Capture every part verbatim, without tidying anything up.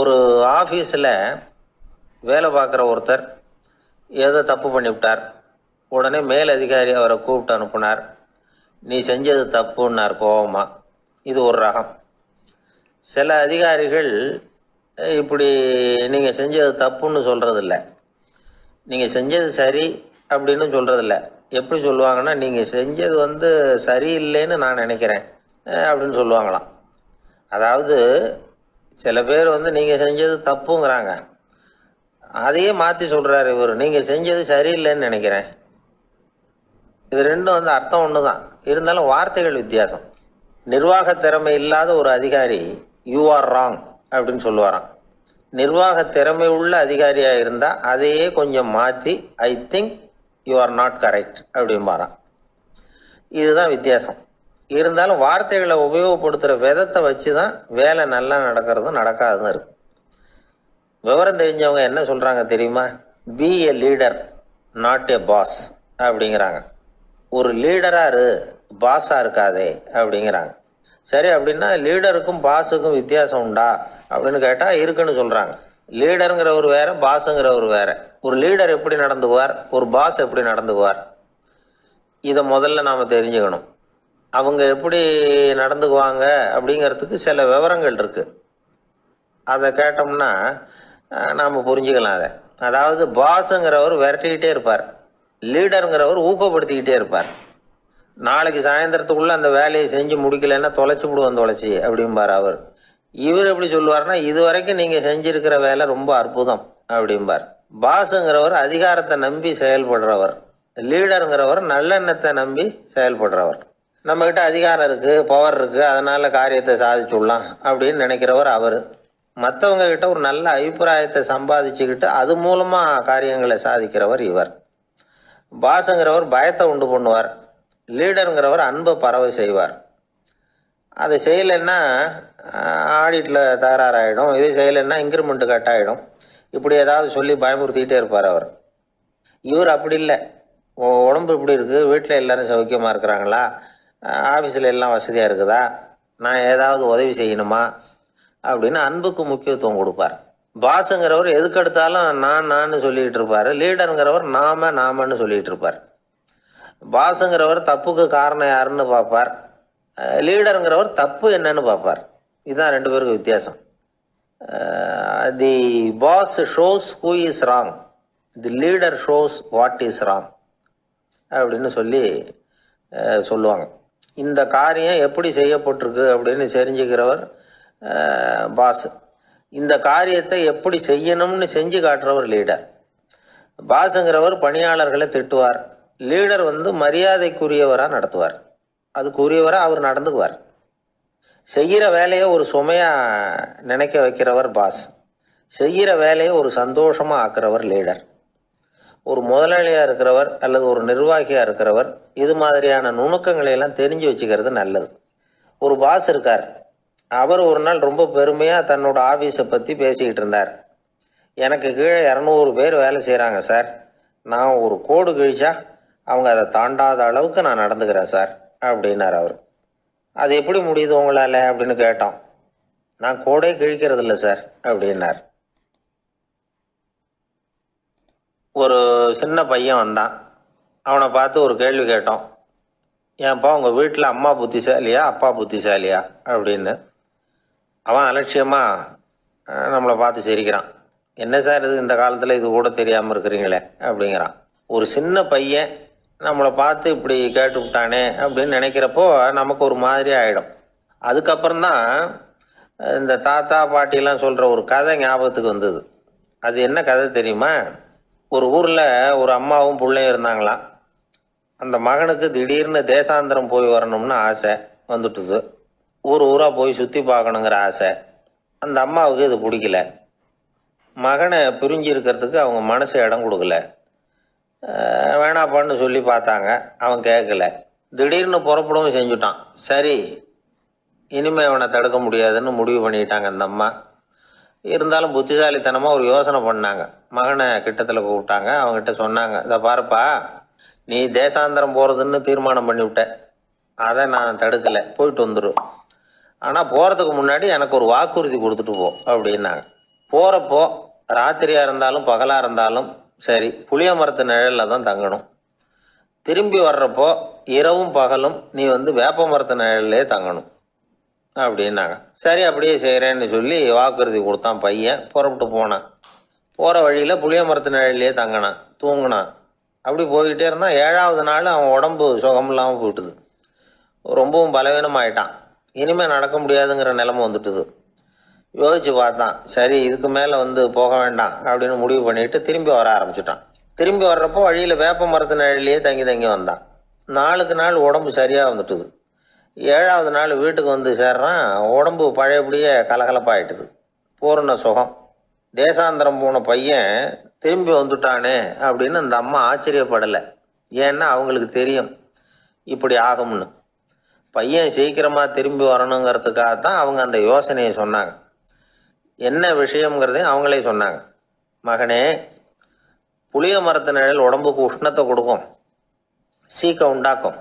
ஒரு ஆஃபீஸில் வேலை பார்க்குற ஒருத்தர் ஏதோ தப்பு பண்ணிவிட்டார். உடனே மேலதிகாரி அவரை கூப்பிட்டு அனுப்புனார். நீ செஞ்சது தப்புன்னார் கோபமாக. இது ஒரு ரகம். சில அதிகாரிகள் இப்படி நீங்கள் செஞ்சது தப்புன்னு சொல்கிறதில்ல, நீங்கள் செஞ்சது சரி அப்படின்னு சொல்கிறதில்ல. எப்படி சொல்லுவாங்கன்னா, நீங்கள் செஞ்சது வந்து சரியில்லைன்னு நான் நினைக்கிறேன் அப்படின்னு சொல்லுவாங்களாம். அதாவது சில பேர் வந்து நீங்கள் செஞ்சது தப்புங்கிறாங்க, அதையே மாற்றி சொல்கிறாரு இவர், நீங்கள் செஞ்சது சரியில்லைன்னு நினைக்கிறேன். இது ரெண்டும் வந்து அர்த்தம் ஒன்று தான், இருந்தாலும் வார்த்தைகள் வித்தியாசம். நிர்வாக திறமை இல்லாத ஒரு அதிகாரி யூ ஆர் ராங் அப்படின்னு சொல்லுவாராம். நிர்வாக திறமை உள்ள அதிகாரியாக இருந்தால் அதையே கொஞ்சம் மாற்றி I think you are not correct அப்படிம்பாராம். இதுதான் வித்தியாசம். இருந்தாலும் வார்த்தைகளை உபயோகப்படுத்துகிற விதத்தை வச்சு தான் வேலை நல்லா நடக்கிறதும் நடக்காதுன்னு இருக்கும். விவரம் தெரிஞ்சவங்க என்ன சொல்கிறாங்க தெரியுமா? Be a leader not a boss அப்படிங்கிறாங்க. ஒரு லீடராக இரு, பாஸாக இருக்காதே அப்படிங்கிறாங்க. சரி, அப்படின்னா லீடருக்கும் பாஸுக்கும் வித்தியாசம் உண்டா அப்படின்னு கேட்டால் இருக்குன்னு சொல்கிறாங்க. லீடருங்கிறவர் வேறு, பாஸுங்கிறவர் வேறு. ஒரு லீடர் எப்படி நடந்துக்குவார், ஒரு பாஸ் எப்படி நடந்துக்குவார், இதை முதல்ல நாம் தெரிஞ்சுக்கணும். அவங்க எப்படி நடந்துக்குவாங்க அப்படிங்கிறதுக்கு சில விவரங்கள் இருக்குது. அதை கேட்டோம்னா நாம் புரிஞ்சுக்கலாம் அதை. அதாவது பாஸுங்கிறவர் விரட்டிக்கிட்டே இருப்பார், லீடருங்கிறவர் ஊக்கப்படுத்திக்கிட்டே இருப்பார். நாளைக்கு சாயந்தரத்துக்குள்ளே அந்த வேலையை செஞ்சு முடிக்கலைன்னா தொலைச்சி விடுவோம், தொலைச்சி அப்படிம்பார் அவர். இவர் எப்படி சொல்லுவார்னா, இது வரைக்கும் நீங்கள் செஞ்சுருக்கிற வேலை ரொம்ப அற்புதம் அப்படிம்பார். பாஸுங்கிறவர் அதிகாரத்தை நம்பி செயல்படுறவர், லீடருங்கிறவர் நல்லெண்ணத்தை நம்பி செயல்படுறவர். நம்மக்கிட்ட அதிகாரம் இருக்குது, பவர் இருக்குது, அதனால் காரியத்தை சாதிச்சுடலாம் அப்படின்னு நினைக்கிறவர் அவர். மற்றவங்கக்கிட்ட ஒரு நல்ல அபிப்பிராயத்தை சம்பாதிச்சுக்கிட்டு அது மூலமாக காரியங்களை சாதிக்கிறவர் இவர். பாஸுங்கிறவர் பயத்தை உண்டு பண்ணுவார், லீடருங்கிறவர் அன்பை பரவை செய்வார். அதை செய்யலைன்னா ஆடிட்டில் தகராறாகிடும், இதை செய்யலைன்னா இன்க்ரிமெண்ட்டு கட் ஆகிடும், இப்படி ஏதாவது சொல்லி பயமுறுத்திக்கிட்டே இருப்பார் அவர். இவர் அப்படி இல்லை, உடம்பு இப்படி இருக்குது, வீட்டில் எல்லோரும் சௌக்கியமாக இருக்கிறாங்களா, ஆஃபீஸில் எல்லாம் வசதியாக இருக்குதா, நான் ஏதாவது உதவி செய்யணுமா அப்படின்னு அன்புக்கு முக்கியத்துவம் கொடுப்பார். பாஸுங்கிறவர் எதுக்கெடுத்தாலும் நான் நான் சொல்லிகிட்டு இருப்பார், லீடருங்கிறவர் நாம நாமன்னு சொல்லிகிட்டு இருப்பார். பாஸுங்கிறவர் தப்புக்கு காரணம் யாருன்னு பார்ப்பார், லீடருங்கிறவர் தப்பு என்னன்னு பார்ப்பார். இதுதான் ரெண்டு பேருக்கு வித்தியாசம். The boss shows who is wrong, the leader shows what is wrong அப்படின்னு சொல்லி சொல்லுவாங்க. இந்த காரியம் எப்படி செய்யப்பட்டிருக்கு அப்படின்னு தெரிஞ்சுக்கிறவர் பாஸு, இந்த காரியத்தை எப்படி செய்யணும்னு செஞ்சு காட்டுறவர் லீடர். பாஸுங்கிறவர் பணியாளர்களை திட்டுவார், லீடர் வந்து மரியாதைக்குரியவராக நடத்துவார், அதுக்குரியவராக அவர் நடந்துக்குவார். செய்கிற வேலையை ஒரு சுமையாக நினைக்க வைக்கிறவர் பாஸ், செய்கிற வேலையை ஒரு சந்தோஷமாக ஆக்குறவர் லீடர். ஒரு முதலாளியாக இருக்கிறவர் அல்லது ஒரு நிர்வாகியாக இருக்கிறவர் இது மாதிரியான நுணுக்கங்களையெல்லாம் தெரிஞ்சு வச்சுக்கிறது நல்லது. ஒரு பாஸ் இருக்கார், அவர் ஒரு நாள் ரொம்ப பெருமையாக தன்னோட ஆஃபீஸை பற்றி பேசிக்கிட்டு இருந்தார். எனக்கு கீழே இரநூறு பேர் வேலை செய்கிறாங்க சார், நான் ஒரு கோடு கிழிச்சா அவங்க அதை தாண்டாத அளவுக்கு நான் நடந்துக்கிறேன் சார் அப்படின்னார் அவர். அது எப்படி முடியுது உங்களால் அப்படின்னு கேட்டோம். நான் கோடே கிழிக்கிறதில்ல சார் அப்படின்னார். ஒரு சின்ன பையன் வந்தான், அவனை பார்த்து ஒரு கேள்வி கேட்டோம். ஏன்ப்பா உங்கள் வீட்டில் அம்மா புத்திசாலியா அப்பா புத்திசாலியா அப்படின்னு. அவன் அலட்சியமாக நம்மளை பார்த்து சிரிக்கிறான். என்ன சார் இது, இந்த காலத்தில் இது கூட தெரியாமல் இருக்கிறீங்களே அப்படிங்கிறான். ஒரு சின்ன பையன் நம்மளை பார்த்து இப்படி கேட்டு விட்டானே அப்படின்னு நினைக்கிறப்போ நமக்கு ஒரு மாதிரி ஆகிடும். அதுக்கப்புறம்தான் இந்த தாத்தா பாட்டிலாம் சொல்கிற ஒரு கதை ஞாபகத்துக்கு வந்தது. அது என்ன கதை தெரியுமா? ஒரு ஊரில் ஒரு அம்மாவும் பிள்ளையும் இருந்தாங்களாம். அந்த மகனுக்கு திடீர்னு தேசாந்திரம் போய் வரணும்னு ஆசை வந்துட்டுது. ஊர் ஊராக போய் சுற்றி பார்க்கணுங்கிற ஆசை. அந்த அம்மாவுக்கு இது பிடிக்கல. மகனை பிரிஞ்சு இருக்கிறதுக்கு அவங்க மனசு இடம் கொடுக்கல. வேணாப்பான்னு சொல்லி பார்த்தாங்க, அவன் கேட்கல. திடீர்னு புறப்படவும் செஞ்சுட்டான். சரி, இனிமேல் அவனை தடுக்க முடியாதுன்னு முடிவு பண்ணிட்டாங்க அந்த அம்மா. இருந்தாலும் புத்திசாலித்தனமாக ஒரு யோசனை பண்ணாங்க. மகனை கிட்டத்தில் கூப்பிட்டாங்க, அவங்ககிட்ட சொன்னாங்க, இதை பாருப்பா, நீ தேசாந்திரம் போகிறதுன்னு தீர்மானம் பண்ணிவிட்ட, அதை நான் தடுக்கலை, போயிட்டு வந்துடும். ஆனால் போகிறதுக்கு முன்னாடி எனக்கு ஒரு வாக்குறுதி கொடுத்துட்டு போ அப்படின்னாங்க. போகிறப்போ ராத்திரியாக இருந்தாலும் பகலாக இருந்தாலும் சரி புளிய மரத்து நிழலில் தான் தங்கணும். திரும்பி வர்றப்போ இரவும் பகலும் நீ வந்து வேப்ப மரத்து நிழல்லே தங்கணும் அப்படின்னாங்க. சரி அப்படியே செய்கிறேன்னு சொல்லி வாக்குறுதி கொடுத்தான் பையன். புறப்பட்டு போனான். போகிற வழியில் புளிய மரத்து நிழல்லையே தங்கினான், தூங்கினான். அப்படி போய்கிட்டே இருந்தான். ஏழாவது நாள் அவன் உடம்பு சுகம் இல்லாமல் போயிட்டுது, ரொம்பவும் பலவீனமாயிட்டான். இனிமேல் நடக்க முடியாதுங்கிற நிலைமை வந்துட்டுது. யோசிச்சு பார்த்தான், சரி இதுக்கு மேலே வந்து போக வேண்டாம் அப்படின்னு முடிவு பண்ணிட்டு திரும்பி வர ஆரம்பிச்சிட்டான். திரும்பி வர்றப்போ வழியில் வேப்ப மரத்து நிழல்லையே தங்கி தங்கி வந்தான். நாளுக்கு நாள் உடம்பு சரியாக வந்துட்டுது. ஏழாவது நாள் வீட்டுக்கு வந்து சேர்றான். உடம்பு பழையபடியே கலகலப்பாயிட்டுது, பூர்ண சுகம். தேசாந்திரம் போன பையன் திரும்பி வந்துட்டானே அப்படின்னு அந்த அம்மா ஆச்சரியப்படலை. ஏன்னா அவங்களுக்கு தெரியும் இப்படி ஆகும்னு. பையன் சீக்கிரமாக திரும்பி வரணுங்கிறதுக்காக தான் அவங்க அந்த யோசனையை சொன்னாங்க. என்ன விஷயங்கிறதையும் அவங்களே சொன்னாங்க. மகனே, புளிய மரத்து நிழல் உடம்புக்கு உஷ்ணத்தை கொடுக்கும், சீக்க உண்டாக்கும்.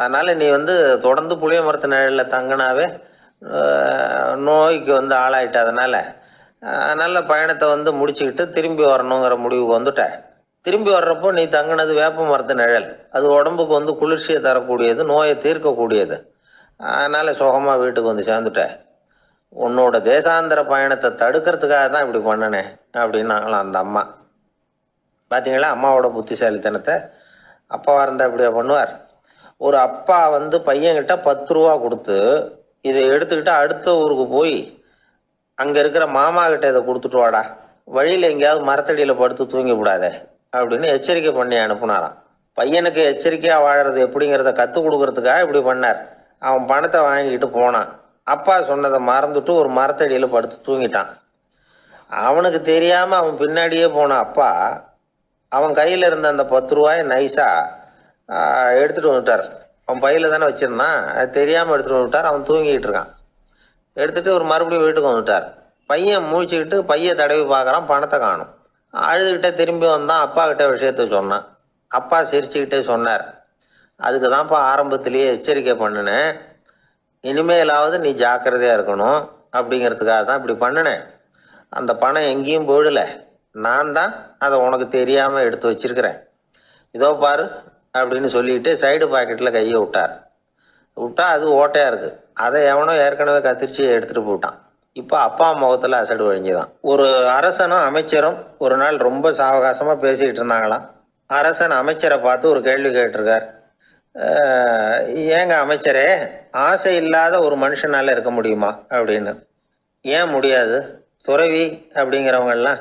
அதனால் நீ வந்து தொடர்ந்து புளிய மரத்து நிழலில் தங்கினாவே நோய்க்கு வந்து ஆளாயிட்டதுனால நல்ல பயணத்தை வந்து முடிச்சுக்கிட்டு திரும்பி வரணுங்கிற முடிவுக்கு வந்துட்ட. திரும்பி வர்றப்போ நீ தங்கினது வேப்ப மரத்து நிழல், அது உடம்புக்கு வந்து குளிர்ச்சியை தரக்கூடியது, நோயை தீர்க்கக்கூடியது. அதனால் சுகமாக வீட்டுக்கு வந்து சேர்ந்துட்ட. உன்னோட தேசாந்திர பயணத்தை தடுக்கிறதுக்காக தான் இப்படி பண்ணினேன் அப்படின்னாங்களாம் அந்த அம்மா. பார்த்தீங்களா அம்மாவோட புத்திசாலித்தனத்தை? அப்பாவாக இருந்தால் இப்படியா பண்ணுவார்? ஒரு அப்பா வந்து பையன்கிட்ட பத்து ரூபா கொடுத்து இதை எடுத்துக்கிட்டு அடுத்த ஊருக்கு போய் அங்கே இருக்கிற மாமா கிட்ட இதை கொடுத்துட்டு வாடா, வழியில் எங்கேயாவது மரத்தடியில் படுத்து தூங்கிவிடாதே அப்படின்னு எச்சரிக்கை பண்ணி அனுப்புனாராம். பையனுக்கு எச்சரிக்கையாக வாழறது எப்படிங்கிறத கற்றுக் கொடுக்கறதுக்காக இப்படி பண்ணார். அவன் பணத்தை வாங்கிக்கிட்டு போனான். அப்பா சொன்னதை மறந்துட்டு ஒரு மரத்தடியில் படுத்து தூங்கிட்டான். அவனுக்கு தெரியாமல் அவன் பின்னாடியே போன அப்பா அவன் கையில் இருந்த அந்த பத்து ரூபாயை நைஸாக எடுத்துகிட்டு வந்துட்டார். அவன் பையில் தானே வச்சுருந்தான், அது தெரியாமல் எடுத்துகிட்டு வந்துட்டார். அவன் தூங்கிக்கிட்டு இருக்கான். எடுத்துகிட்டு ஒரு மறுபடியும் வீட்டுக்கு வந்துட்டார். பையன் மூழ்கிக்கிட்டு பையை தடவி பார்க்குறான், பணத்தை காணும். அழுதுகிட்டே திரும்பி வந்தான். அப்பா கிட்ட விஷயத்த சொன்னான். அப்பா சிரிச்சுக்கிட்டே சொன்னார், அதுக்கு தான்ப்பா ஆரம்பத்திலேயே எச்சரிக்கை பண்ணினேன், இனிமேலாவது நீ ஜாக்கிரதையாக இருக்கணும் அப்படிங்கிறதுக்காக தான் இப்படி பண்ணினேன். அந்த பணம் எங்கேயும் போயிடலை, நான் தான் அதை உனக்கு தெரியாமல் எடுத்து வச்சிருக்கிறேன், இதோ பாரு அப்படின்னு சொல்லிக்கிட்டு சைடு பாக்கெட்டில் கையை விட்டார். விட்டால் அது ஓட்டையாக இருக்குது, அதை எவனோ ஏற்கனவே கத்திரிச்சு எடுத்துகிட்டு போயிட்டான். இப்போ அப்பா முகத்தில் அசடு வழிஞ்சுதான். ஒரு அரசனும் அமைச்சரும் ஒரு நாள் ரொம்ப சாவகாசமாக பேசிக்கிட்டு இருந்தாங்களாம். அரசன் அமைச்சரை பார்த்து ஒரு கேள்வி கேட்டிருக்கார், ஏங்க அமைச்சரே, ஆசை இல்லாத ஒரு மனுஷனால் இருக்க முடியுமா அப்படின்னு. ஏன் முடியாது, துறவி அப்படிங்கிறவங்கெல்லாம்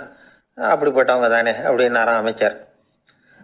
அப்படிப்பட்டவங்க தானே அப்படின்னாராம் அமைச்சர்.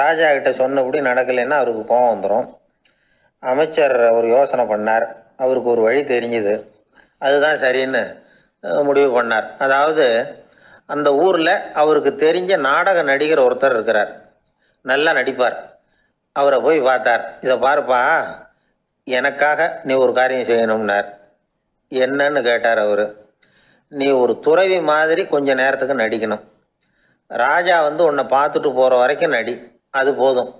ராஜா கிட்ட சொன்னபடி நடக்கலைன்னா அவருக்கு கோவம் வந்துடும். அமைச்சர் ஒரு யோசனை பண்ணார். அவருக்கு ஒரு வழி தெரிஞ்சுது, அதுதான் சரின்னு முடிவு பண்ணார். அதாவது அந்த ஊரில் அவருக்கு தெரிஞ்ச நாடக நடிகர் ஒருத்தர் இருக்கிறார், நல்லா நடிப்பார். அவரை போய் பார்த்தார். இதை பாருப்பா, எனக்காக நீ ஒரு காரியம் செய்யணும்னார். என்னன்னு கேட்டார் அவர். நீ ஒரு துறவி மாதிரி கொஞ்சம் நேரத்துக்கு நடிக்கணும், ராஜா வந்து உன்னை பார்த்துட்டு போகிற வரைக்கும் நடி, அது போதும்,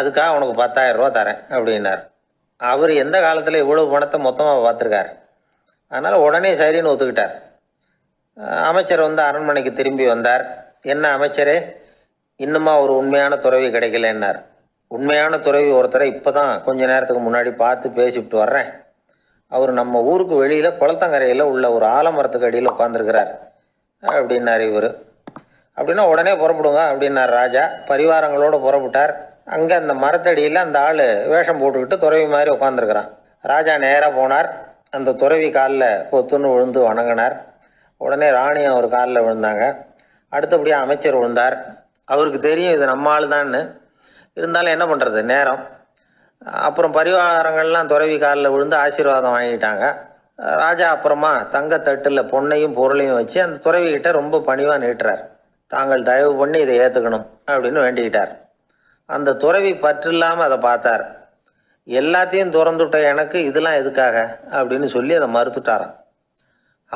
அதுக்காக உனக்கு பத்தாயிரம் ரூபா தரேன் அப்படின்னார். அவர் எந்த காலத்தில் இவ்வளோ பணத்தை மொத்தமாக பார்த்துருக்கார். அதனால் உடனே சரின்னு ஒத்துக்கிட்டார். அமைச்சர் வந்து அரண்மனைக்கு திரும்பி வந்தார். என்ன அமைச்சரே, இன்னுமா ஒரு உண்மையான துறவி கிடைக்கலன்னார். உண்மையான துறவி ஒருத்தரை இப்போ தான் கொஞ்ச நேரத்துக்கு முன்னாடி பார்த்து பேசிவிட்டு வர்றேன். அவர் நம்ம ஊருக்கு வெளியில் குளத்தங்கரையில் உள்ள ஒரு ஆலமரத்துக்கு அடியில் உட்காந்துருக்கிறார் அப்படின்னார் இவர். அப்படின்னா உடனே புறப்படுங்க அப்படின்னார் ராஜா. பரிவாரங்களோடு புறப்பட்டார். அங்கே அந்த மரத்தடியில் அந்த ஆள் வேஷம் போட்டுக்கிட்டு துறவி மாதிரி உட்காந்துருக்கிறான். ராஜா நேராக போனார். அந்த துறவி காலில் பொத்துன்னு விழுந்து வணங்கினார். உடனே ராணியும் அவர் காலில் விழுந்தாங்க. அடுத்தபடியாக அமைச்சர் விழுந்தார். அவருக்கு தெரியும் இது நம்ம ஆள் தான்னு, இருந்தாலும் என்ன பண்ணுறது, நேரம். அப்புறம் பரிவாரங்கள்லாம் துறவி காலில் விழுந்து ஆசீர்வாதம் வாங்கிட்டாங்க. ராஜா அப்புறமா தங்கத்தட்டில் பொண்ணையும் பொருளையும் வச்சு அந்த துறவிக்கிட்ட ரொம்ப பணிவாக நீட்டுறார். தாங்கள் தயவு பண்ணி இதை ஏற்றுக்கணும் அப்படின்னு வேண்டிக்கிட்டார். அந்த துறவி பற்றில்லாமல் அதை பார்த்தார். எல்லாத்தையும் துறந்துட்ட எனக்கு இதெல்லாம் எதுக்காக அப்படின்னு சொல்லி அதை மறுத்துட்டாரான்.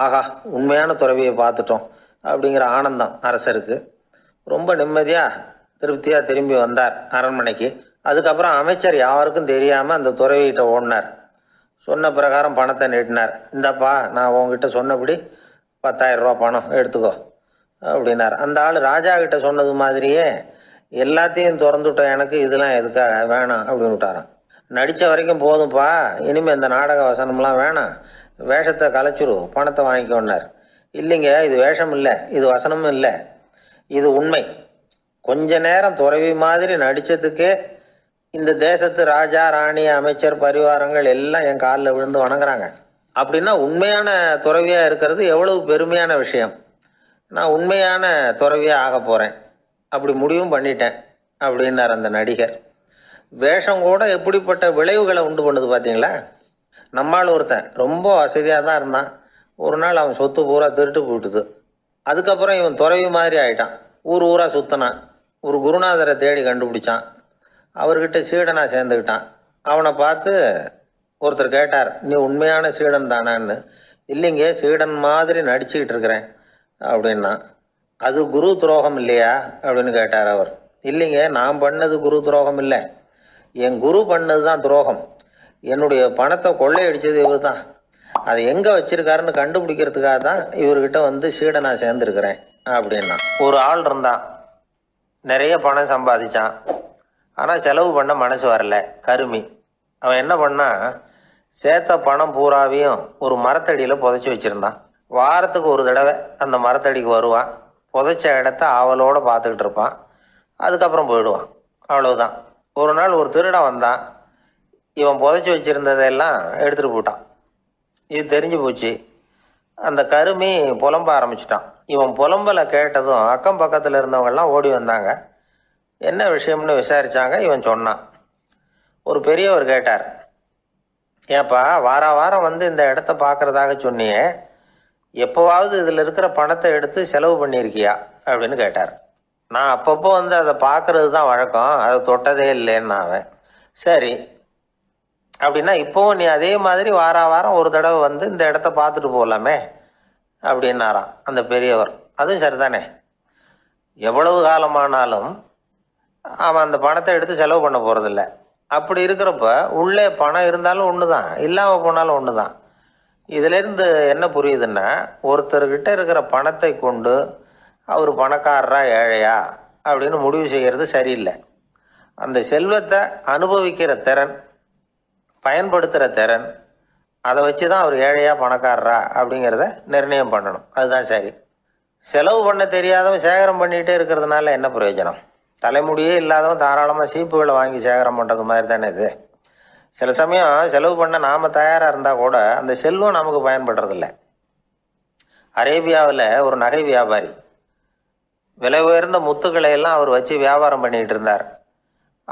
ஆகா, உண்மையான துறவியை பார்த்துட்டோம் அப்படிங்கிற ஆனந்தம் அரசருக்கு. ரொம்ப நிம்மதியாக திருப்தியாக திரும்பி வந்தார் அரண்மனைக்கு. அதுக்கப்புறம் அமைச்சர் யாருக்கும் தெரியாமல் அந்த துறவிகிட்ட ஓடினார். சொன்ன பிரகாரம் பணத்தை நீட்டினார். இந்தப்பா, நான் உங்ககிட்ட சொன்னபடி பத்தாயிரம் ரூபா பணம் எடுத்துக்கோ அப்படின்னார். அந்த ஆள் ராஜா கிட்ட சொன்னது மாதிரியே எல்லாத்தையும் திறந்துவிட்டோம் எனக்கு இதெல்லாம் எதுக்காக வேணாம் அப்படின்னு விட்டாரான். நடித்த வரைக்கும் போதும்ப்பா, இனிமேல் இந்த நாடக வசனம்லாம் வேணாம், வேஷத்தை கலைச்சிரு, பணத்தை வாங்கிக்கோன்னார். இல்லைங்க, இது வேஷம் இல்லை, இது வசனமும் இல்லை, இது உண்மை. கொஞ்ச நேரம் துறவி மாதிரி நடித்ததுக்கே இந்த தேசத்து ராஜா, ராணி, அமைச்சர், பரிவாரங்கள் எல்லாம் என் காலில் விழுந்து வணங்குறாங்க அப்படின்னா உண்மையான துறவியாக இருக்கிறது எவ்வளவு பெருமையான விஷயம். நான் உண்மையான துறவியாக ஆக போகிறேன், அப்படி முடிவும் பண்ணிட்டேன் அப்படின்னார் அந்த நடிகர். வேஷம் கூட எப்படிப்பட்ட விளைவுகளை உண்டு பண்ணுது பார்த்தீங்களா. நம்மால் ஒருத்தன் ரொம்ப வசதியாக தான் இருந்தான். ஒரு நாள் அவன் சொத்து பூரா திருட்டு போயிட்டுது. அதுக்கப்புறம் இவன் துறவி மாதிரி ஆகிட்டான். ஊர் ஊராக சுற்றினான். ஒரு குருநாதரை தேடி கண்டுபிடிச்சான். அவர்கிட்ட சீடனாக சேர்ந்துக்கிட்டான். அவனை பார்த்து ஒருத்தர் கேட்டார், நீ உண்மையான சீடன் தானான்னு. இல்லைங்க, சீடன் மாதிரி நடிச்சுக்கிட்டு இருக்கிறேன் அப்படின்னா. அது குரு துரோகம் இல்லையா அப்படின்னு கேட்டார் அவர். இல்லைங்க, நான் பண்ணது குரு துரோகம் இல்லை, என் குரு பண்ணது தான் துரோகம். என்னுடைய பணத்தை கொள்ளையடித்தது இவர் தான். அதை எங்கே வச்சுருக்காருன்னு கண்டுபிடிக்கிறதுக்காக தான் இவர்கிட்ட வந்து சீடனாக சேர்ந்துருக்கிறேன் அப்படின்னா. ஒரு ஆள் இருந்தான், நிறைய பணம் சம்பாதிச்சான், ஆனால் செலவு பண்ண மனசு வரல, கருமி. அவன் என்ன பண்ணான், சேர்த்த பணம் பூராவையும் ஒரு மரத்தடியில் புதைச்சி வச்சுருந்தான். வாரத்துக்கு ஒரு தடவை அந்த மரத்தடிக்கு வருவான், புதைச்ச இடத்த ஆவலோடு பார்த்துக்கிட்டு இருப்பான், அதுக்கப்புறம் போயிடுவான், அவ்வளவுதான். ஒரு நாள் ஒரு திருடன் வந்தான், இவன் புதைச்சி வச்சுருந்ததையெல்லாம் எடுத்துகிட்டு போயிட்டான். இது தெரிஞ்சு போச்சு. அந்த கருமி புலம்ப ஆரம்பிச்சிட்டான். இவன் புலம்பலை கேட்டதும் அக்கம் பக்கத்தில் இருந்தவங்கெல்லாம் ஓடி வந்தாங்க. என்ன விஷயம்னு விசாரித்தாங்க. இவன் சொன்னான். ஒரு பெரியவர் கேட்டார், ஏப்பா வார வாரம் வந்து இந்த இடத்த பார்க்குறதாக சொன்னியே, எப்போவாவது இதில் இருக்கிற பணத்தை எடுத்து செலவு பண்ணியிருக்கியா அப்படின்னு கேட்டார். நான் அப்பப்போ வந்து அதை பார்க்குறது தான் வழக்கம், அதை தொட்டதே இல்லைன்னு அவன். சரி, அப்படின்னா இப்போவும் நீ அதே மாதிரி வார வாரம் ஒரு தடவை வந்து இந்த இடத்த பார்த்துட்டு போகலாமே அப்படின்னாராம் அந்த பெரியவர். அதுவும் சரிதானே, எவ்வளவு காலமானாலும் அவன் அந்த பணத்தை எடுத்து செலவு பண்ண போகிறதில்ல. அப்படி இருக்கிறப்ப உள்ளே பணம் இருந்தாலும் ஒன்று தான், இல்லாமல் போனாலும் ஒன்று தான். இதிலேருந்து என்ன புரியுதுன்னா, ஒருத்தர்கிட்ட இருக்கிற பணத்தை கொண்டு அவர் பணக்காரரா ஏழையா அப்படின்னு முடிவு செய்கிறது சரியில்லை. அந்த செல்வத்தை அனுபவிக்கிற திறன், பயன்படுத்துகிற திறன், அதை வச்சு தான் அவர் ஏழையா பணக்காரரா அப்படிங்கிறத நிர்ணயம் பண்ணணும். அதுதான் சரி. செலவு பண்ண தெரியாதவன் சேகரம் பண்ணிகிட்டே இருக்கிறதுனால என்ன பிரயோஜனம். தலைமுடியே இல்லாதவன் தாராளமாக சீப்புகளை வாங்கி சேகரம் பண்ணுறது மாதிரி தானே இது. சில சமயம் செலவு பண்ண நாம் தயாராக இருந்தால் கூட அந்த செல்வம் நமக்கு பயன்படுறதில்ல. அரேபியாவில் ஒரு நகை வியாபாரி விலை உயர்ந்த முத்துக்களை எல்லாம் அவர் வச்சு வியாபாரம் பண்ணிகிட்டு இருந்தார்.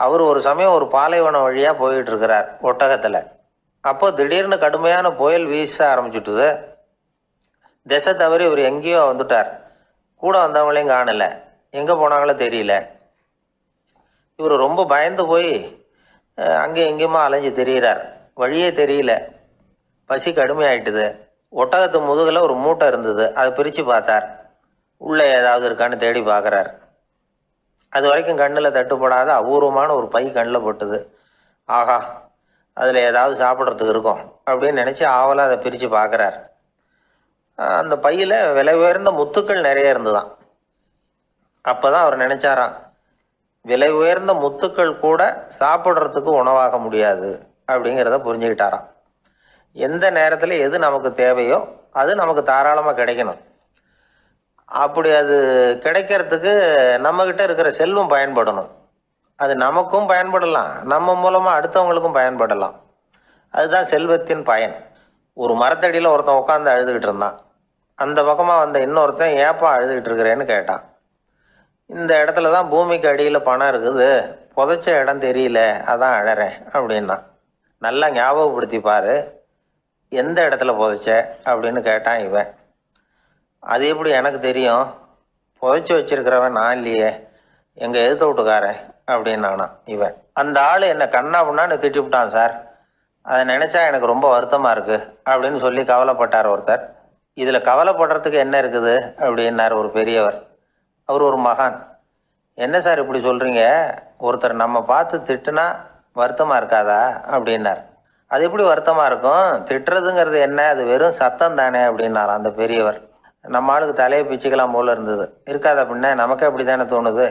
அவர் ஒரு சமயம் ஒரு பாலைவனம் வழியாக போயிட்டுருக்கிறார் ஒட்டகத்தில். அப்போது திடீர்னு கடுமையான புயல் வீச ஆரம்பிச்சுட்டுது. திசை தவறி இவர் எங்கேயோ வந்துட்டார். கூட வந்தவங்களையும் காணலை, எங்கே போனாங்களோ தெரியல. இவர் ரொம்ப பயந்து போய் அங்கே எங்கேயுமா அலைஞ்சு தெரிகிறார். வழியே தெரியல, பசி கடுமையாயிட்டுது. ஒட்டகத்து முதுகில் ஒரு மூட்டை இருந்தது, அதை பிரித்து பார்த்தார். உள்ளே ஏதாவது இருக்கான்னு தேடி பார்க்குறார். அது வரைக்கும் கண்ணில் தட்டுப்படாத அபூர்வமான ஒரு பை கண்ணில் போட்டுது. ஆகா, அதில் ஏதாவது சாப்பிட்றதுக்கு இருக்கும் அப்படின்னு நினச்சி ஆவலாக அதை பிரித்து பார்க்குறார். அந்த பையில் விலை உயர்ந்த முத்துக்கள் நிறைய இருந்துதான். அப்போ தான் அவர் நினச்சாராம், விலை உயர்ந்த முத்துக்கள் கூட சாப்பிட்றதுக்கு உணவாக முடியாது அப்படிங்கிறத புரிஞ்சுக்கிட்டாராம். எந்த நேரத்தில் எது நமக்கு தேவையோ அது நமக்கு தாராளமாக கிடைக்கணும். அப்படி அது கிடைக்கிறதுக்கு நம்மக்கிட்ட இருக்கிற செல்வம் பயன்படணும். அது நமக்கும் பயன்படலாம், நம்ம மூலமாக அடுத்தவங்களுக்கும் பயன்படலாம். அதுதான் செல்வத்தின் பயன். ஒரு மரத்தடியில் ஒருத்தன் உட்காந்து அழுதுகிட்டு இருந்தான். அந்த பக்கமாக வந்த இன்னொருத்தன், ஏப்பா அழுதுகிட்டு இருக்கிறேன்னு கேட்டான். இந்த இடத்துல தான் பூமிக்கு அடியில் பணம் இருக்குது, புதைச்ச இடம் தெரியல, அதான் அழறேன் அப்படின்னா. நல்லா ஞாபகப்படுத்தி பாரு, எந்த இடத்துல புதைச்ச அப்படின்னு கேட்டான் இவன். அது எப்படி எனக்கு தெரியும், புதைச்சி வச்சிருக்கிறவன் நான் இல்லையே, எங்கள் எதிர்த்து விட்டுக்காரன் அப்படின்னானா இவன். அந்த ஆள் என்னை கண்ணா பண்ணான்னு திட்டி விட்டான் சார், அதை நினச்சா எனக்கு ரொம்ப வருத்தமாக இருக்குது அப்படின்னு சொல்லி கவலைப்பட்டார் ஒருத்தர். இதில் கவலைப்படுறதுக்கு என்ன இருக்குது அப்படின்னார் ஒரு பெரியவர். அவர் ஒரு மகான். என்ன சார் இப்படி சொல்கிறீங்க, ஒருத்தர் நம்ம பார்த்து திட்டுனா வருத்தமாக இருக்காதா அப்படின்னார். அது எப்படி வருத்தமாக இருக்கும், திட்டுறதுங்கிறது என்ன, அது வெறும் சத்தம் தானே அப்படின்னார் அந்த பெரியவர். நம்ம ஆளுக்கு தலையை பிச்சுக்கலாம் போல் இருந்தது. இருக்காது அப்படின்னா நமக்கே அப்படி தானே தோணுது.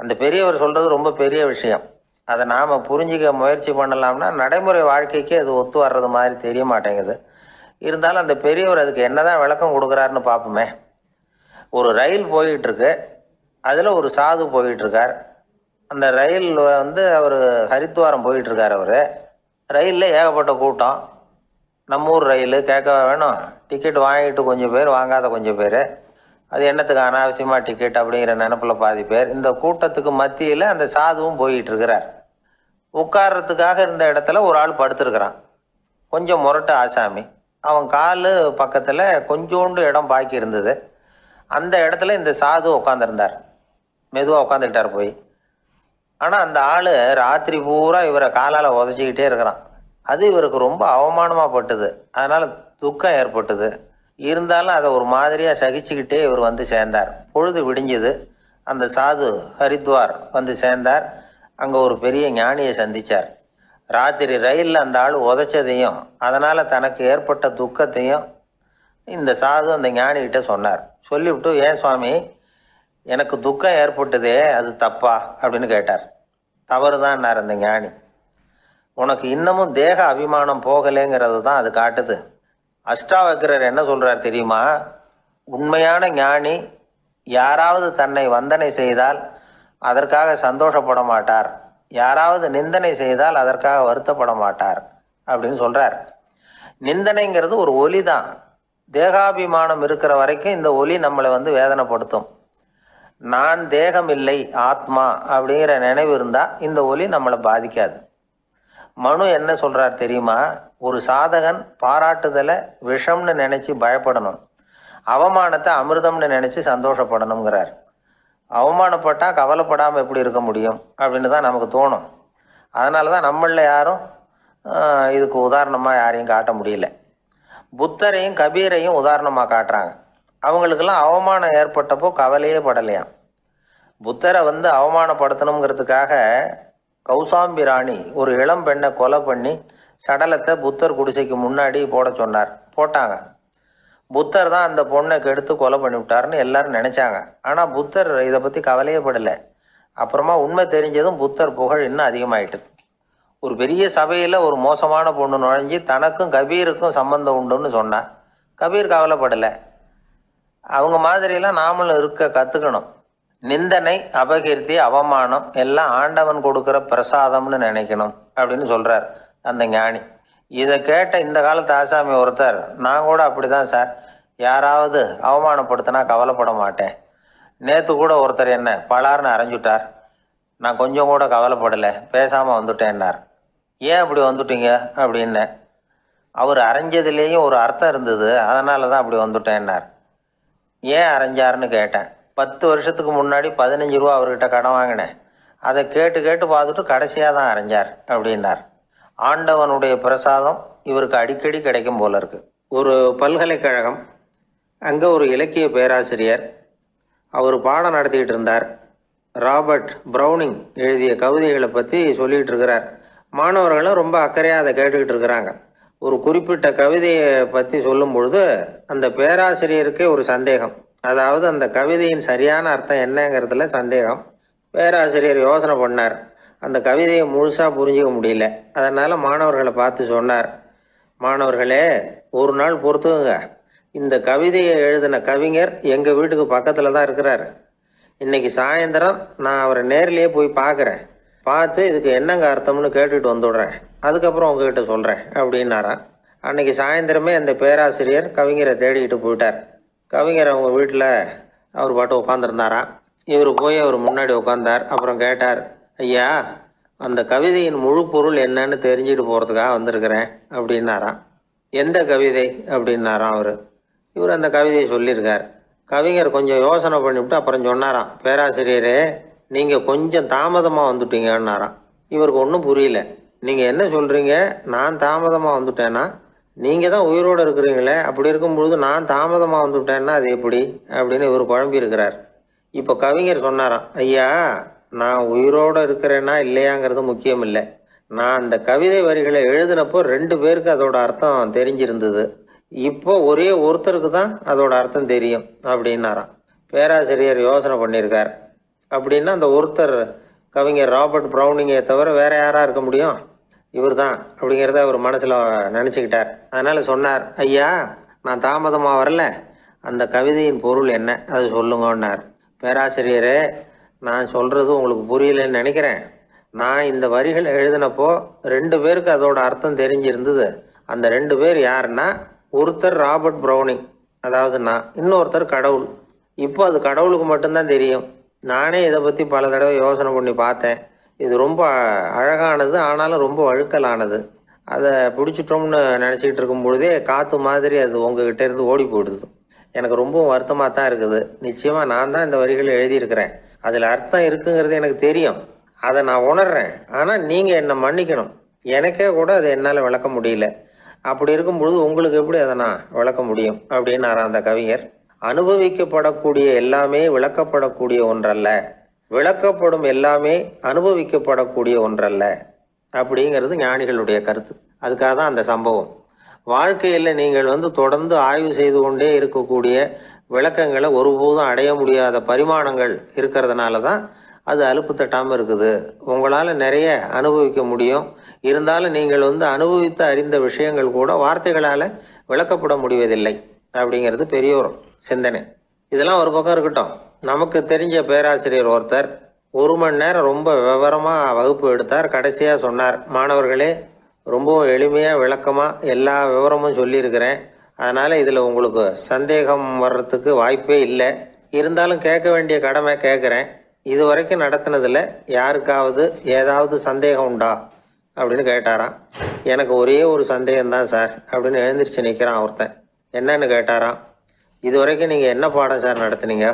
அந்த பெரியவர் சொல்கிறது ரொம்ப பெரிய விஷயம். அதை நாம் புரிஞ்சிக்க முயற்சி பண்ணலாம்னா நடைமுறை வாழ்க்கைக்கு அது ஒத்து வர்றது மாதிரி தெரிய மாட்டேங்குது. இருந்தாலும் அந்த பெரியவர் அதுக்கு என்ன தான் விளக்கம் கொடுக்குறாருன்னு பார்ப்போமே. ஒரு ரயில் போயிட்டுருக்கு, அதில் ஒரு சாது போயிட்டுருக்கார். அந்த ரயில் வந்து அவர் ஹரித்வாரம் போயிட்டுருக்கார். அவர் ரயிலில் ஏகப்பட்ட கூட்டம். நம்ம ஊர் ரயில் கேட்க வேணும், டிக்கெட் வாங்கிட்டு கொஞ்சம் பேர், வாங்காத கொஞ்சம் பேர், அது என்னத்துக்கு அனாவசியமாக டிக்கெட் அப்படிங்கிற நினப்பில் பாதி பேர். இந்த கூட்டத்துக்கு மத்தியில் அந்த சாதுவும் போயிட்டுருக்கிறார். உட்கார்றதுக்காக இருந்த இடத்துல ஒரு ஆள் படுத்துருக்கிறான், கொஞ்சம் முரட்டு ஆசாமி. அவன் கால் பக்கத்தில் கொஞ்சோண்டு இடம் பாக்கி இருந்தது. அந்த இடத்துல இந்த சாது உட்காந்துருந்தார். மெதுவாக உட்காந்துக்கிட்டார் போய். ஆனால் அந்த ஆள் ராத்திரி பூரா இவரை காலால் உதச்சிக்கிட்டே இருக்கிறான். அது இவருக்கு ரொம்ப அவமானமாக பட்டுது, அதனால் துக்கம் ஏற்பட்டது. இருந்தாலும் அதை ஒரு மாதிரியாக சகிச்சுக்கிட்டே இவர் வந்து சேர்ந்தார். பொழுது விடிஞ்சது. அந்த சாது ஹரித்வார் வந்து சேர்ந்தார். அங்கே ஒரு பெரிய ஞானியை சந்தித்தார். ராத்திரி ரயிலில் அந்த ஆள் உதச்சதையும் அதனால் தனக்கு ஏற்பட்ட துக்கத்தையும் இந்த சாது அந்த ஞானிகிட்ட சொன்னார். சொல்லிவிட்டு, ஏன் சுவாமி எனக்கு துக்கம் ஏற்பட்டதே அது தப்பா அப்படின்னு கேட்டார். தவறு தான்னார் அந்த ஞானி. உனக்கு இன்னமும் தேக அபிமானம் போகலைங்கிறது தான் அது காட்டுது. அஷ்டாவக்கிரர் என்ன சொல்கிறார் தெரியுமா, உண்மையான ஞானி யாராவது தன்னை வந்தனை செய்தால் அதற்காக சந்தோஷப்பட மாட்டார், யாராவது நிந்தனை செய்தால் அதற்காக வருத்தப்பட மாட்டார் அப்படின்னு சொல்கிறார். நிந்தனைங்கிறது ஒரு ஒலி தான். தேகாபிமானம் இருக்கிற வரைக்கும் இந்த ஒலி நம்மளை வந்து வேதனைப்படுத்தும். நான் தேகம் இல்லை ஆத்மா அப்படிங்கிற நினைவு இருந்தால் இந்த ஒலி நம்மளை பாதிக்காது. மனு என்ன சொல்கிறார் தெரியுமா, ஒரு சாதகன் பாராட்டுதலை விஷம்னு நினச்சி பயப்படணும், அவமானத்தை அமிர்தம்னு நினச்சி சந்தோஷப்படணுங்கிறார். அவமானப்பட்டால் கவலைப்படாமல் எப்படி இருக்க முடியும் அப்படின்னு தான் நமக்கு தோணும். அதனால தான் நம்மளில் யாரும் இதுக்கு உதாரணமாக யாரையும் காட்ட முடியல. புத்தரையும் கபீரையும் உதாரணமாக காட்டுறாங்க. அவங்களுக்கெல்லாம் அவமானம் ஏற்பட்டப்போ கவலையே படலையாம். புத்தரை வந்து அவமானப்படுத்தணுங்கிறதுக்காக கௌசாம்பிராணி ஒரு இளம் பெண்ணை கொலை பண்ணி சடலத்தை புத்தர் குடிசைக்கு முன்னாடி போட சொன்னார். போட்டாங்க. புத்தர் தான் அந்த பொண்ணை கெடுத்து கொலை பண்ணிவிட்டார்னு எல்லாரும் நினச்சாங்க. ஆனால் புத்தர் இதை பற்றி கவலையே படலை. அப்புறமா உண்மை தெரிஞ்சதும் புத்தர் புகழ் இன்னும் அதிகமாகிட்டது. ஒரு பெரிய சபையில் ஒரு மோசமான பொண்ணு நுழைஞ்சி தனக்கும் கபீருக்கும் சம்பந்தம் உண்டுன்னு சொன்னான். கபீர் கவலைப்படலை. அவங்க மாதிரியெல்லாம் நாமளும் இருக்க கற்றுக்கணும். நிந்தனை, அபகீர்த்தி, அவமானம் எல்லாம் ஆண்டவன் கொடுக்குற பிரசாதம்னு நினைக்கணும் அப்படின்னு சொல்கிறார் அந்த ஞானி. இதை கேட்ட இந்த காலத்து ஆசாமி ஒருத்தர், நான் கூட அப்படி தான் சார், யாராவது அவமானப்படுத்தினா கவலைப்பட மாட்டேன். நேற்று கூட ஒருத்தர் என்ன பலார்னு அரைஞ்சுட்டார், நான் கொஞ்சம் கூட கவலைப்படலை, பேசாமல் வந்துட்டேன்னார். ஏன் அப்படி வந்துட்டீங்க அப்படின்னு. அவர் அரைஞ்சதுலேயும் ஒரு அர்த்தம் இருந்தது, அதனால தான் அப்படி வந்துட்டேன்னார். ஏன் அரைஞ்சாருன்னு கேட்டேன். பத்து வருஷத்துக்கு முன்னாடி பதினஞ்சு ரூபா அவர்கிட்ட கடன் வாங்கினேன், அதை கேட்டு கேட்டு பார்த்துட்டு கடைசியாக தான் அரைஞ்சார் அப்படின்னார். ஆண்டவனுடைய பிரசாதம் இவருக்கு அடிக்கடி கிடைக்கும் போல இருக்குது. ஒரு பல்கலைக்கழகம், அங்கே ஒரு இலக்கிய பேராசிரியர், அவர் பாடம் நடத்திக்கிட்டு இருந்தார். ராபர்ட் ப்ரௌனிங் எழுதிய கவிதைகளை பற்றி சொல்லிகிட்டு இருக்கிறார். மாணவர்களும் ரொம்ப அக்கறையாக அதை கேட்டுக்கிட்டு இருக்கிறாங்க. ஒரு குறிப்பிட்ட கவிதையை பற்றி சொல்லும் பொழுது அந்த பேராசிரியருக்கே ஒரு சந்தேகம், அதாவது அந்த கவிதையின் சரியான அர்த்தம் என்னங்கிறதுல சந்தேகம். பேராசிரியர் யோசனை பண்ணார். அந்த கவிதையை முழுசாக புரிஞ்சிக்க முடியல. அதனால் மாணவர்களை பார்த்து சொன்னார், மாணவர்களே ஒரு நாள் பொறுத்துக்குங்க, இந்த கவிதையை எழுதின கவிஞர் எங்கள் வீட்டுக்கு பக்கத்தில் தான் இருக்கிறார். இன்றைக்கி சாயந்தரம் நான் அவரை நேர்லேயே போய் பார்க்குறேன், பார்த்து இதுக்கு என்னங்க அர்த்தம்னு கேட்டுட்டு வந்துடுறேன், அதுக்கப்புறம் உங்ககிட்ட சொல்கிறேன் அப்படின்னாரான். அன்றைக்கி சாயந்தரமே அந்த பேராசிரியர் கவிஞரை தேடிக்கிட்டு போயிட்டார். கவிஞர் அவங்க வீட்டில் அவர் பாட்டு உட்காந்துருந்தாராம். இவர் போய் அவர் முன்னாடி உட்காந்தார். அப்புறம் கேட்டார், ஐயா அந்த கவிதையின் முழு பொருள் என்னன்னு தெரிஞ்சுட்டு போகிறதுக்காக வந்திருக்கிறேன் அப்படின்னாராம். எந்த கவிதை அப்படின்னாராம் அவர். இவர் அந்த கவிதையை சொல்லியிருக்கார். கவிஞர் கொஞ்சம் யோசனை பண்ணிவிட்டு அப்புறம் சொன்னாராம், பேராசிரியரே நீங்கள் கொஞ்சம் தாமதமாக வந்துட்டீங்கன்னாராம். இவருக்கு ஒன்றும் புரியல. நீங்கள் என்ன சொல்கிறீங்க, நான் தாமதமாக வந்துட்டேன்னா? நீங்கள் தான் உயிரோடு இருக்கிறீங்களே, அப்படி இருக்கும்பொழுது நான் தாமதமாக வந்துவிட்டேன்னா அது எப்படி அப்படின்னு இவர் குழம்பி இருக்கிறார். இப்போ கவிஞர் சொன்னாராம், ஐயா நான் உயிரோடு இருக்கிறேன்னா இல்லையாங்கிறது முக்கியம் இல்லை, நான் அந்த கவிதை வரிகளை எழுதினப்போ ரெண்டு பேருக்கு அதோட அர்த்தம் தெரிஞ்சிருந்தது, இப்போ ஒரே ஒருத்தருக்கு தான் அதோட அர்த்தம் தெரியும் அப்படின்னாராம். பேராசிரியர் யோசனை பண்ணியிருக்கார். அப்படின்னா அந்த ஒருத்தர் கவிஞர் ராபர்ட் ப்ரௌனிங்கை தவிர வேறு யாராக இருக்க முடியும்? இவர் தான் அப்படிங்கிறத அவர் மனசில் நினச்சிக்கிட்டார். அதனால் சொன்னார், ஐயா நான் தாமதமாக வரல, அந்த கவிதையின் பொருள் என்ன அது சொல்லுங்கன்னார். பேராசிரியரே நான் சொல்கிறது உங்களுக்கு புரியலன்னு நினைக்கிறேன், நான் இந்த வரிகள் எழுதினப்போ ரெண்டு பேருக்கு அதோட அர்த்தம் தெரிஞ்சிருந்தது, அந்த ரெண்டு பேர் யாருன்னா ஒருத்தர் ராபர்ட் ப்ரௌனிங் அதாவது நான், இன்னொருத்தர் கடவுள். இப்போ அது கடவுளுக்கு மட்டும்தான் தெரியும். நானே இதை பற்றி பல தடவை யோசனை பண்ணி பார்த்தேன், இது ரொம்ப அழகானது ஆனாலும் ரொம்ப வழுக்கலானது, அதை பிடிச்சிட்டோம்னு நினச்சிக்கிட்டு இருக்கும் பொழுதே காற்று மாதிரி அது உங்ககிட்ட இருந்து ஓடி போயிடுது. எனக்கு ரொம்பவும் வருத்தமாக தான் இருக்குது. நிச்சயமாக நான் தான் இந்த வரிகள் எழுதியிருக்கிறேன், அதில் அர்த்தம் இருக்குங்கிறது எனக்கு தெரியும், அதை நான் உணர்கிறேன், ஆனால் நீங்கள் என்னை மன்னிக்கணும், எனக்கே கூட அதை என்னால் விளக்க முடியல, அப்படி இருக்கும்பொழுது உங்களுக்கு எப்படி அதை நான் விளக்க முடியும் அப்படின்னாராம் அந்த கவிஞர். அனுபவிக்கப்படக்கூடிய எல்லாமே விளக்கப்படக்கூடிய ஒன்றல்ல, விளக்கப்படும் எல்லாமே அனுபவிக்கப்படக்கூடிய ஒன்றல்ல அப்படிங்கிறது ஞானிகளுடைய கருத்து. அதுக்காக தான் அந்த சம்பவம். வாழ்க்கையில் நீங்கள் வந்து தொடர்ந்து ஆய்வு செய்து கொண்டே இருக்கக்கூடிய விளக்கங்களை ஒருபோதும் அடைய முடியாத பரிமாணங்கள் இருக்கிறதுனால தான் அது அலுப்பு தட்டாமல் இருக்குது. உங்களால் நிறைய அனுபவிக்க முடியும், இருந்தாலும் நீங்கள் வந்து அனுபவித்து அறிந்த விஷயங்கள் கூட வார்த்தைகளால் விளக்கப்பட முடிவதில்லை அப்படிங்கிறது பெரியோர் சிந்தனை. இதெல்லாம் ஒரு பக்கம் இருக்கட்டும். நமக்கு தெரிஞ்ச பேராசிரியர் ஒருத்தர் ஒரு மணி நேரம் ரொம்ப விவரமாக வகுப்பு எடுத்தார். கடைசியாக சொன்னார், மாணவர்களே ரொம்ப எளிமையாக விளக்கமாக எல்லா விவரமும் சொல்லியிருக்கிறேன், அதனால் இதில் உங்களுக்கு சந்தேகம் வர்றதுக்கு வாய்ப்பே இல்லை, இருந்தாலும் கேட்க வேண்டிய கடமை கேட்குறேன், இது வரைக்கும் நடத்தினதில் யாருக்காவது ஏதாவது சந்தேகம் உண்டா அப்படின்னு கேட்டாராம். எனக்கு ஒரே ஒரு சந்தேகம்தான் சார் அப்படின்னு எழுந்திரிச்சு நிற்கிறான் ஒருத்தன். என்னன்னு கேட்டாராம். இது வரைக்கும் நீங்கள் என்ன பாடம் சார் நடத்துனீங்க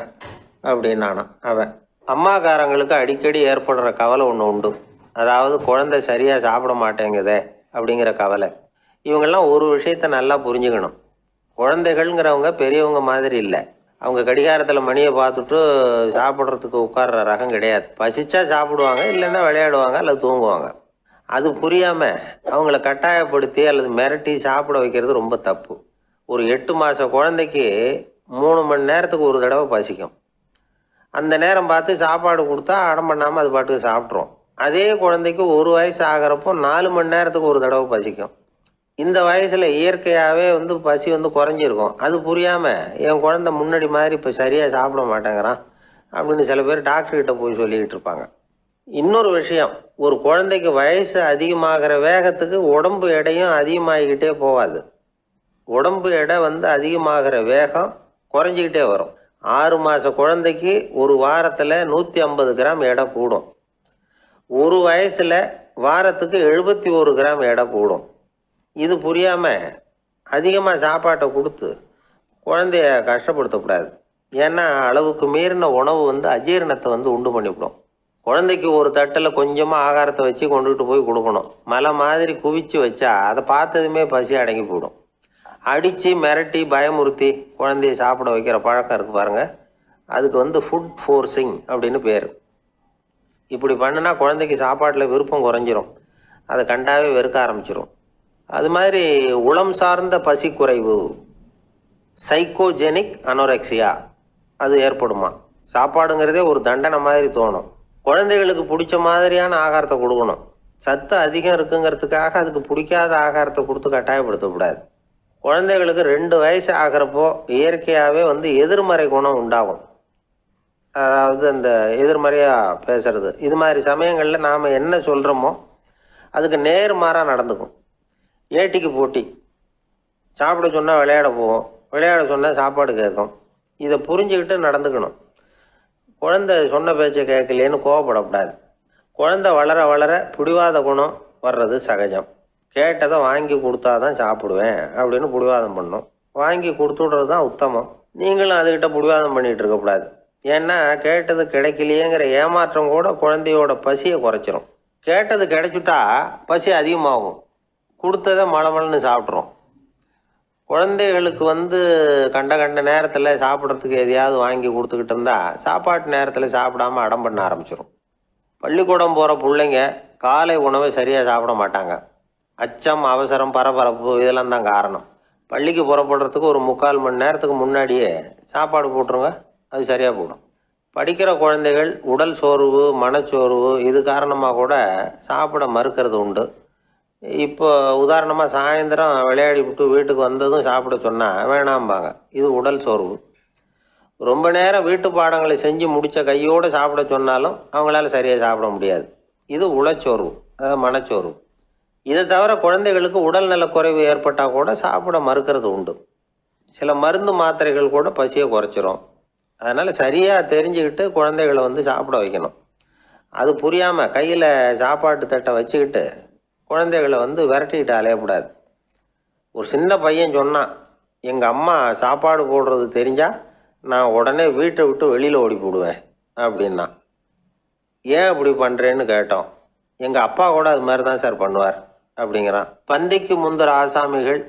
அப்படின்னானா அவன். அம்மாக்காரங்களுக்கு அடிக்கடி ஏற்படுற கவலை ஒன்று உண்டு, அதாவது குழந்தை சரியாக சாப்பிட மாட்டேங்குதே அப்படிங்கிற கவலை. இவங்கெல்லாம் ஒரு விஷயத்த நல்லா புரிஞ்சுக்கணும், குழந்தைகள்ங்கிறவங்க பெரியவங்க மாதிரி இல்லை, அவங்க கடிகாரத்தில் மணியை பார்த்துட்டு சாப்பிட்றதுக்கு உட்கார்ற ரகம் கிடையாது. பசிச்சா சாப்பிடுவாங்க, இல்லைன்னா விளையாடுவாங்க, அல்லது தூங்குவாங்க. அது புரியாமல் அவங்கள கட்டாயப்படுத்தி அல்லது மிரட்டி சாப்பிட வைக்கிறது ரொம்ப தப்பு. ஒரு எட்டு மாத குழந்தைக்கு மூணு மணி நேரத்துக்கு ஒரு தடவை பசிக்கும். அந்த நேரம் பார்த்து சாப்பாடு கொடுத்தா அடம் பண்ணாமல் அது பாட்டுக்கு சாப்பிட்றோம். அதே குழந்தைக்கு ஒரு வயசு ஆகிறப்போ நாலு மணி நேரத்துக்கு ஒரு தடவை பசிக்கும். இந்த வயசில் இயற்கையாகவே வந்து பசி வந்து குறைஞ்சிருக்கும். அது புரியாமல் என் குழந்தை முன்னாடி மாதிரி இப்போ சரியாக சாப்பிட மாட்டேங்கிறான் அப்படின்னு சில பேர் டாக்டர்கிட்ட போய் சொல்லிக்கிட்டு இருப்பாங்க. இன்னொரு விஷயம், ஒரு குழந்தைக்கு வயசு அதிகமாகிற வேகத்துக்கு உடம்பு எடையும் அதிகமாகிக்கிட்டே போகாது, உடம்பு எடை வந்து அதிகமாகிற வேகம் குறைஞ்சிக்கிட்டே வரும். ஆறு மாத குழந்தைக்கு ஒரு வாரத்தில் நூற்றி ஐம்பது கிராம் எடை கூடும், ஒரு வயசில் வாரத்துக்கு எழுபத்தி ஒரு கிராம் எடை கூடும். இது புரியாமல் அதிகமாக சாப்பாட்டை கொடுத்து குழந்தைய கஷ்டப்படுத்தக்கூடாது, ஏன்னா அளவுக்கு மீறின உணவு வந்து அஜீரணத்தை வந்து உண்டு பண்ணிவிடும். குழந்தைக்கு ஒரு தட்டில் கொஞ்சமாக ஆகாரத்தை வச்சு கொண்டுகிட்டு போய் கொடுக்கணும். மலை மாதிரி குவிச்சு வச்சா அதை பார்த்ததுமே பசி அடங்கி போயிடும். அடித்து மிரட்டி பயமுறுத்தி குழந்தைய சாப்பிட வைக்கிற பழக்கம் இருக்குது பாருங்கள், அதுக்கு வந்து ஃபுட் ஃபோர்ஸிங் அப்படின்னு பேர். இப்படி பண்ணினா குழந்தைக்கு சாப்பாட்டில் விருப்பம் குறைஞ்சிரும், அதை கண்டாவே வெறுக்க ஆரம்பிச்சிடும். அது மாதிரி உளம் சார்ந்த பசி குறைவு, சைக்கோஜெனிக் அனோரெக்சியா, அது ஏற்படுமா. சாப்பாடுங்கிறதே ஒரு தண்டனை மாதிரி தோணும். குழந்தைகளுக்கு பிடிச்ச மாதிரியான ஆகாரத்தை கொடுக்கணும், சத்து அதிகம் இருக்குங்கிறதுக்காக அதுக்கு பிடிக்காத ஆகாரத்தை கொடுத்து கட்டாயப்படுத்தக்கூடாது. குழந்தைகளுக்கு ரெண்டு வயசு ஆகிறப்போ இயற்கையாகவே வந்து எதிர்மறை குணம் உண்டாகும், அதாவது அந்த எதிர்மறையாக பேசுறது. இது மாதிரி சமயங்களில் நாம் என்ன சொல்கிறோமோ அதுக்கு நேர்மாறாக நடந்துக்கும். ஏட்டிக்கு போட்டி, சாப்பிட சொன்னால் விளையாட போவோம், விளையாட சொன்னால் சாப்பாடு கேட்கும். இதை புரிஞ்சுக்கிட்டு நடந்துக்கணும். குழந்தை சொன்ன பேச்சை கேட்கலேன்னு கோவப்படக்கூடாது. குழந்தை வளர வளர பிடிவாத குணம் வர்றது சகஜம். கேட்டதை வாங்கி கொடுத்தா தான் சாப்பிடுவேன் அப்படின்னு பிடிவாதம் பண்ணும். வாங்கி கொடுத்துடுறது தான் உத்தமம். நீங்களும் அதுக்கிட்ட பிடிவாதம் பண்ணிகிட்டு இருக்கக்கூடாது. ஏன்னா கேட்டது கிடைக்கலையேங்கிற ஏமாற்றம் கூட குழந்தையோட பசியை குறைச்சிரும். கேட்டது கிடைச்சுட்டா பசி அதிகமாகும், கொடுத்ததை மலமலன்னு சாப்பிட்றோம். குழந்தைகளுக்கு வந்து கண்ட கண்ட நேரத்தில் சாப்பிட்றதுக்கு எதையாவது வாங்கி கொடுத்துக்கிட்டு இருந்தால் சாப்பாட்டு நேரத்தில் சாப்பிடாமல் அடம் பண்ண ஆரம்பிச்சிடும். பள்ளிக்கூடம் போகிற பிள்ளைங்க காலை உணவை சரியாக சாப்பிட மாட்டாங்க. அச்சம், அவசரம், பரபரப்பு இதெல்லாம் தான் காரணம். பள்ளிக்கு புறப்படுறதுக்கு ஒரு முக்கால் மணி நேரத்துக்கு முன்னாடியே சாப்பாடு போட்டுருங்க, அது சரியாக போடும். படிக்கிற குழந்தைகள் உடல் சோர்வு, மனச்சோர்வு இது காரணமாக கூட சாப்பிட மறுக்கிறது உண்டு. இப்போ உதாரணமாக சாயந்தரம் விளையாடி விட்டு வீட்டுக்கு வந்ததும் சாப்பிட சொன்னால் வேணாம்பாங்க, இது உடல் சோர்வு. ரொம்ப நேரம் வீட்டு பாடங்களை செஞ்சு முடித்த கையோடு சாப்பிட சொன்னாலும் அவங்களால சரியாக சாப்பிட முடியாது, இது உளச்சோர்வு, அதாவது மனச்சோர்வு. இதை தவிர குழந்தைகளுக்கு உடல்நலக்குறைவு ஏற்பட்டால் கூட சாப்பிட மறுக்கிறது உண்டு. சில மருந்து மாத்திரைகள் கூட பசியை குறைச்சிரும். அதனால் சரியாக தெரிஞ்சுக்கிட்டு குழந்தைகளை வந்து சாப்பிட வைக்கணும். அது புரியாமல் கையில் சாப்பாட்டு தட்டை வச்சுக்கிட்டு குழந்தைகளை வந்து விரட்டிக்கிட்டு அலையக்கூடாது. ஒரு சின்ன பையன் சொன்னான், எங்கள் அம்மா சாப்பாடு போடுறது தெரிஞ்சால் நான் உடனே வீட்டை விட்டு வெளியில் ஓடி போடுவேன் அப்படின்னா. ஏன் அப்படி பண்ணுறேன்னு கேட்டோம். எங்கள் அப்பா கூட அது மாதிரி தான் சார் பண்ணுவார் அப்படிங்கிறான். பந்திக்கு முந்திர ஆசாமிகள்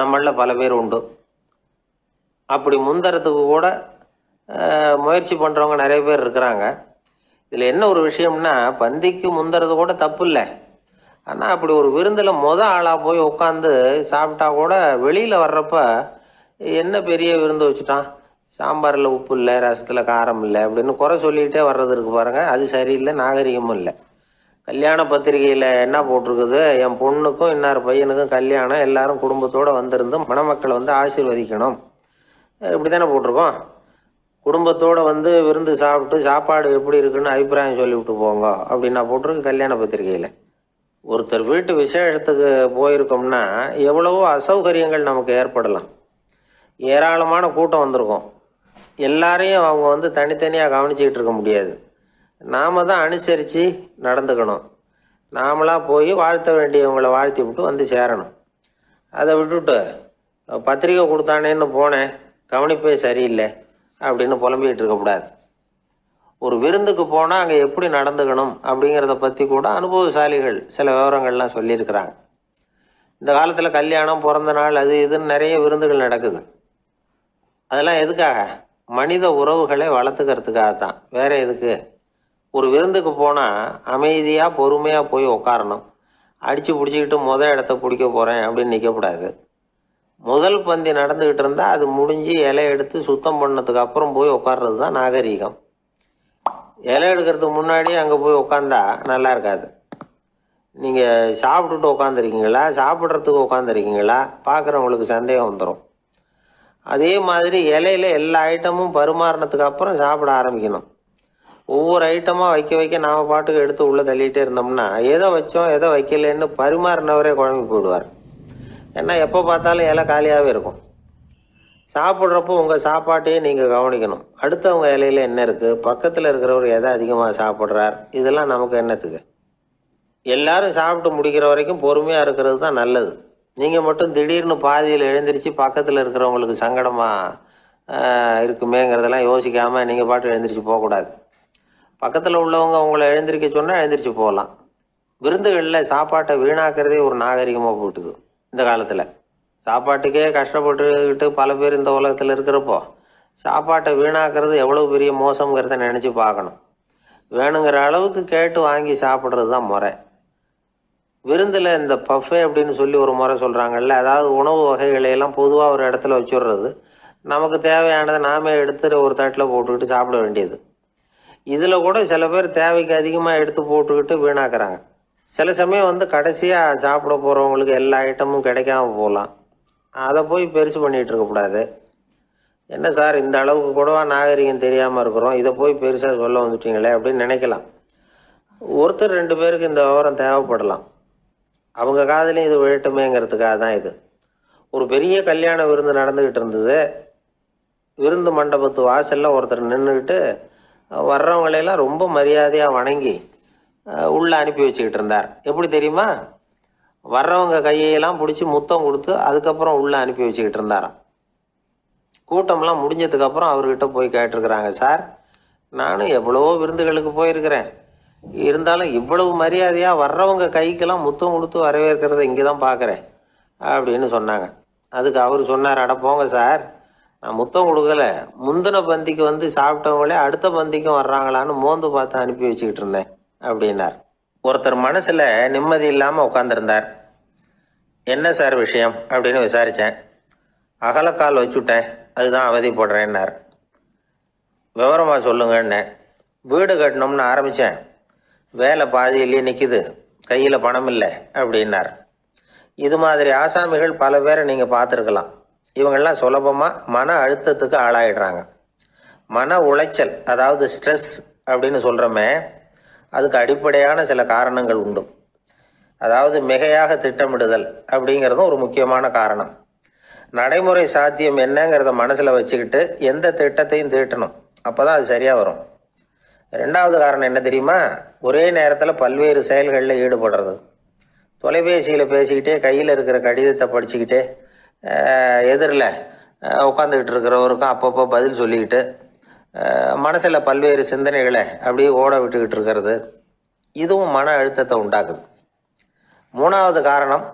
நம்மள பல பேர் உண்டு. அப்படி முந்தறதுக்கு கூட முயற்சி பண்ணுறவங்க நிறைய பேர் இருக்கிறாங்க. இதில் என்ன ஒரு விஷயம்னா, பந்திக்கு முந்துறது கூட தப்பு இல்லை. ஆனால் அப்படி ஒரு விருந்தில் மொதல் ஆளாக போய் உட்காந்து சாப்பிட்டா கூட வெளியில் வர்றப்ப என்ன பெரிய விருந்து வச்சுட்டான், சாம்பாரில் உப்பு இல்லை, ரசத்தில் காரம் இல்லை அப்படின்னு குறை சொல்லிக்கிட்டே வர்றது இருக்குது பாருங்கள். அது சரியில்லை, நாகரிகமும் இல்லை. கல்யாண பத்திரிகையில் என்ன போட்டிருக்குது, என் பொண்ணுக்கும் இன்னார் பையனுக்கும் கல்யாணம், எல்லாரும் குடும்பத்தோடு வந்திருந்து மணமக்களை வந்து ஆசீர்வதிக்கணும், இப்படி தானே போட்டிருக்கோம். குடும்பத்தோடு வந்து விருந்து சாப்பிட்டு சாப்பாடு எப்படி இருக்குன்னு அபிப்பிராயம் சொல்லிவிட்டு போங்க அப்படின்னா போட்டிருக்கு கல்யாண பத்திரிகையில். ஒருத்தர் வீட்டு விசேஷத்துக்கு போயிருக்கோம்னா எவ்வளவோ அசௌகரியங்கள் நமக்கு ஏற்படலாம். ஏராளமான கூட்டம் வந்திருக்கும், எல்லாரையும் அவங்க வந்து தனித்தனியாக கவனிச்சிக்கிட்டு இருக்க முடியாது. நாம் தான் அனுசரித்து நடந்துக்கணும். நாமளாக போய் வாழ்த்த வேண்டியவங்களை வாழ்த்தி விட்டு வந்து சேரணும். அதை விட்டுவிட்டு பத்திரிக்கை கொடுத்தானேன்னு போனேன், கவனிப்பே சரியில்லை அப்படின்னு புலம்பிக்கிட்டு இருக்கக்கூடாது. ஒரு விருந்துக்கு போனால் அங்கே எப்படி நடந்துக்கணும் அப்படிங்கிறத பற்றி கூட அனுபவசாலிகள் சில விவரங்கள்லாம் சொல்லியிருக்கிறாங்க. இந்த காலத்தில் கல்யாணம், பிறந்த நாள், அது இதுன்னு நிறைய விருந்துகள் நடக்குது. அதெல்லாம் எதுக்காக? மனித உறவுகளை வளர்த்துக்கிறதுக்காக தான், வேறு எதுக்கு? ஒரு விருந்துக்கு போனால் அமைதியாக பொறுமையாக போய் உக்காரணும். அடித்து பிடிச்சிக்கிட்டு முதல் இடத்த பிடிக்க போகிறேன் அப்படின்னு நிற்கக்கூடாது. முதல் பந்தி நடந்துக்கிட்டு இருந்தால் அது முடிஞ்சு இலை எடுத்து சுத்தம் பண்ணதுக்கு அப்புறம் போய் உட்கார்றது தான் நாகரீகம். இலை எடுக்கிறதுக்கு முன்னாடி அங்கே போய் உட்காந்தா நல்லா இருக்காது. நீங்கள் சாப்பிட்டுட்டு உட்காந்துருக்கீங்களா, சாப்பிட்றதுக்கு உட்காந்துருக்கீங்களா, பார்க்குறவங்களுக்கு சந்தேகம் வந்துடும். அதே மாதிரி இலையில் எல்லா ஐட்டமும் பரிமாறினதுக்கு அப்புறம் சாப்பிட ஆரம்பிக்கணும். ஒவ்வொரு ஐட்டமாக வைக்க வைக்க நாம் பாட்டுக்கு எடுத்து உள்ளே தள்ளிகிட்டே இருந்தோம்னா எதை வச்சோம் எதை வைக்கலன்னு பரிமாறினவரே குழம்பி போயிடுவார். ஏன்னா எப்போ பார்த்தாலும் இலை காலியாகவே இருக்கும். சாப்பிட்றப்போ உங்கள் சாப்பாட்டையே நீங்கள் கவனிக்கணும். அடுத்தவங்க இலையில் என்ன இருக்குது, பக்கத்தில் இருக்கிறவர் எதை அதிகமாக சாப்பிட்றார், இதெல்லாம் நமக்கு என்னத்துக்கு? எல்லோரும் சாப்பிட்டு முடிக்கிற வரைக்கும் பொறுமையாக இருக்கிறது தான் நல்லது. நீங்கள் மட்டும் திடீர்னு பாதியில் எழுந்திரிச்சு பக்கத்தில் இருக்கிறவங்களுக்கு சங்கடமாக இருக்குமேங்கிறதெல்லாம் யோசிக்காமல் நீங்கள் பாட்டு எழுந்திரிச்சு போகக்கூடாது. பக்கத்தில் உள்ளவங்க உங்களை எழுந்திரிக்க சொன்னால் எழுந்திரிச்சு போகலாம். விருந்துகளில் சாப்பாட்டை வீணாக்கிறதே ஒரு நாகரிகமாக போட்டுது. இந்த காலத்தில் சாப்பாட்டுக்கே கஷ்டப்பட்டுக்கிட்டு பல பேர் இந்த உலகத்தில் இருக்கிறப்போ சாப்பாட்டை வீணாக்கிறது எவ்வளோ பெரிய மோசங்கிறத நினச்சி பார்க்கணும். வேணுங்கிற அளவுக்கு கேட்டு வாங்கி சாப்பிட்றது தான் முறை. விருந்தில் இந்த பஃபே அப்படின்னு சொல்லி ஒரு முறை சொல்கிறாங்கல்ல, அதாவது உணவு வகைகளையெல்லாம் பொதுவாக ஒரு இடத்துல வச்சுடுறது, நமக்கு தேவையானதை நாமே எடுத்து ஒரு தட்டில் போட்டுக்கிட்டு சாப்பிட வேண்டியது. இதில் கூட சில பேர் தேவைக்கு அதிகமாக எடுத்து போட்டுக்கிட்டு வீணாக்குறாங்க. சில சமயம் வந்து கடைசியாக சாப்பிட போகிறவங்களுக்கு எல்லா ஐட்டமும் கிடைக்காம போகலாம். அதை போய் பெருசு பண்ணிகிட்டு இருக்கக்கூடாது. என்ன சார் இந்த அளவுக்கு கூடவா நாகரிகம் தெரியாமல் இருக்கிறோம், இதை போய் பெருசாக சொல்ல வந்துட்டீங்களே அப்படின்னு நினைக்கலாம். ஒருத்தர் ரெண்டு பேருக்கு இந்த விவரம் தேவைப்படலாம். அவங்க காதலையும் இது விழட்டுமேங்கிறதுக்காக தான் இது. ஒரு பெரிய கல்யாண விருந்து நடந்துக்கிட்டு இருந்தது. விருந்து மண்டபத்து வாசலில் ஒருத்தர் நின்றுக்கிட்டு வர்றவங்களையெல்லாம் ரொம்ப மரியாதையாக வணங்கி உள்ளே அனுப்பி வச்சுக்கிட்டு இருந்தார். எப்படி தெரியுமா, வர்றவங்க கையெல்லாம் பிடிச்சி முத்தம் கொடுத்து அதுக்கப்புறம் உள்ளே அனுப்பி வச்சுக்கிட்டு இருந்தாராம். கூட்டம்லாம் முடிஞ்சதுக்கப்புறம் அவர்கிட்ட போய் கேட்டிருக்கிறாங்க, சார் நானும் எவ்வளவோ விருந்துகளுக்கு போயிருக்கிறேன், இருந்தாலும் இவ்வளவு மரியாதையாக வர்றவங்க கைக்கெல்லாம் முத்தம் கொடுத்து வரவேற்கிறத இங்கே தான் பார்க்குறேன் அப்படின்னு சொன்னாங்க. அதுக்கு அவர் சொன்னார், அட போங்க சார், நான் முத்தம் கொடுக்கலை, முந்தின பந்திக்கு வந்து சாப்பிட்டவங்களே அடுத்த பந்திக்கும் வர்றாங்களான்னு மோந்து பார்த்து அனுப்பி வச்சுக்கிட்டு இருந்தேன் அப்படின்னார். ஒருத்தர் மனசில் நிம்மதி இல்லாமல் உட்காந்துருந்தார். என்ன சார் விஷயம் அப்படின்னு விசாரித்தேன். அகலக்கால் வச்சுட்டேன், அதுதான் அவதி போடுறேன்னார். விவரமாக சொல்லுங்கன்னு வீடு கட்டணும்னு ஆரம்பித்தேன், வேலை பாதியிலேயே நிற்கிது, கையில் பணம் இல்லை அப்படின்னார். இது மாதிரி ஆசாமிகள் பல பேரை நீங்கள் பார்த்துருக்கலாம். இவங்கெல்லாம் சுலபமாக மன அழுத்தத்துக்கு ஆளாயிடுறாங்க. மன உளைச்சல், அதாவது ஸ்ட்ரெஸ் அப்படின்னு சொல்கிறோமே, அதுக்கு அடிப்படையான சில காரணங்கள் உண்டு. அதாவது மிகையாக திட்டமிடுதல் அப்படிங்கிறதும் ஒரு முக்கியமான காரணம். நடைமுறை சாத்தியம் என்னங்கிறத மனசில் வச்சுக்கிட்டு எந்த திட்டத்தையும் தீட்டணும், அப்போ தான் அது சரியாக வரும். ரெண்டாவது காரணம் என்ன தெரியுமா? ஒரே நேரத்தில் பல்வேறு செயல்களில் ஈடுபடுறது. தொலைபேசியில் பேசிக்கிட்டே, கையில் இருக்கிற கடிதத்தை படிச்சுக்கிட்டே, எதிரில் உட்காந்துக்கிட்டு இருக்கிறவருக்கும் அப்பப்போ பதில் சொல்லிக்கிட்டு, மனசில் பல்வேறு சிந்தனைகளை அப்படியே ஓட விட்டுக்கிட்டு இருக்கிறது, இதுவும் மன அழுத்தத்தை உண்டாக்குது. மூணாவது காரணம்,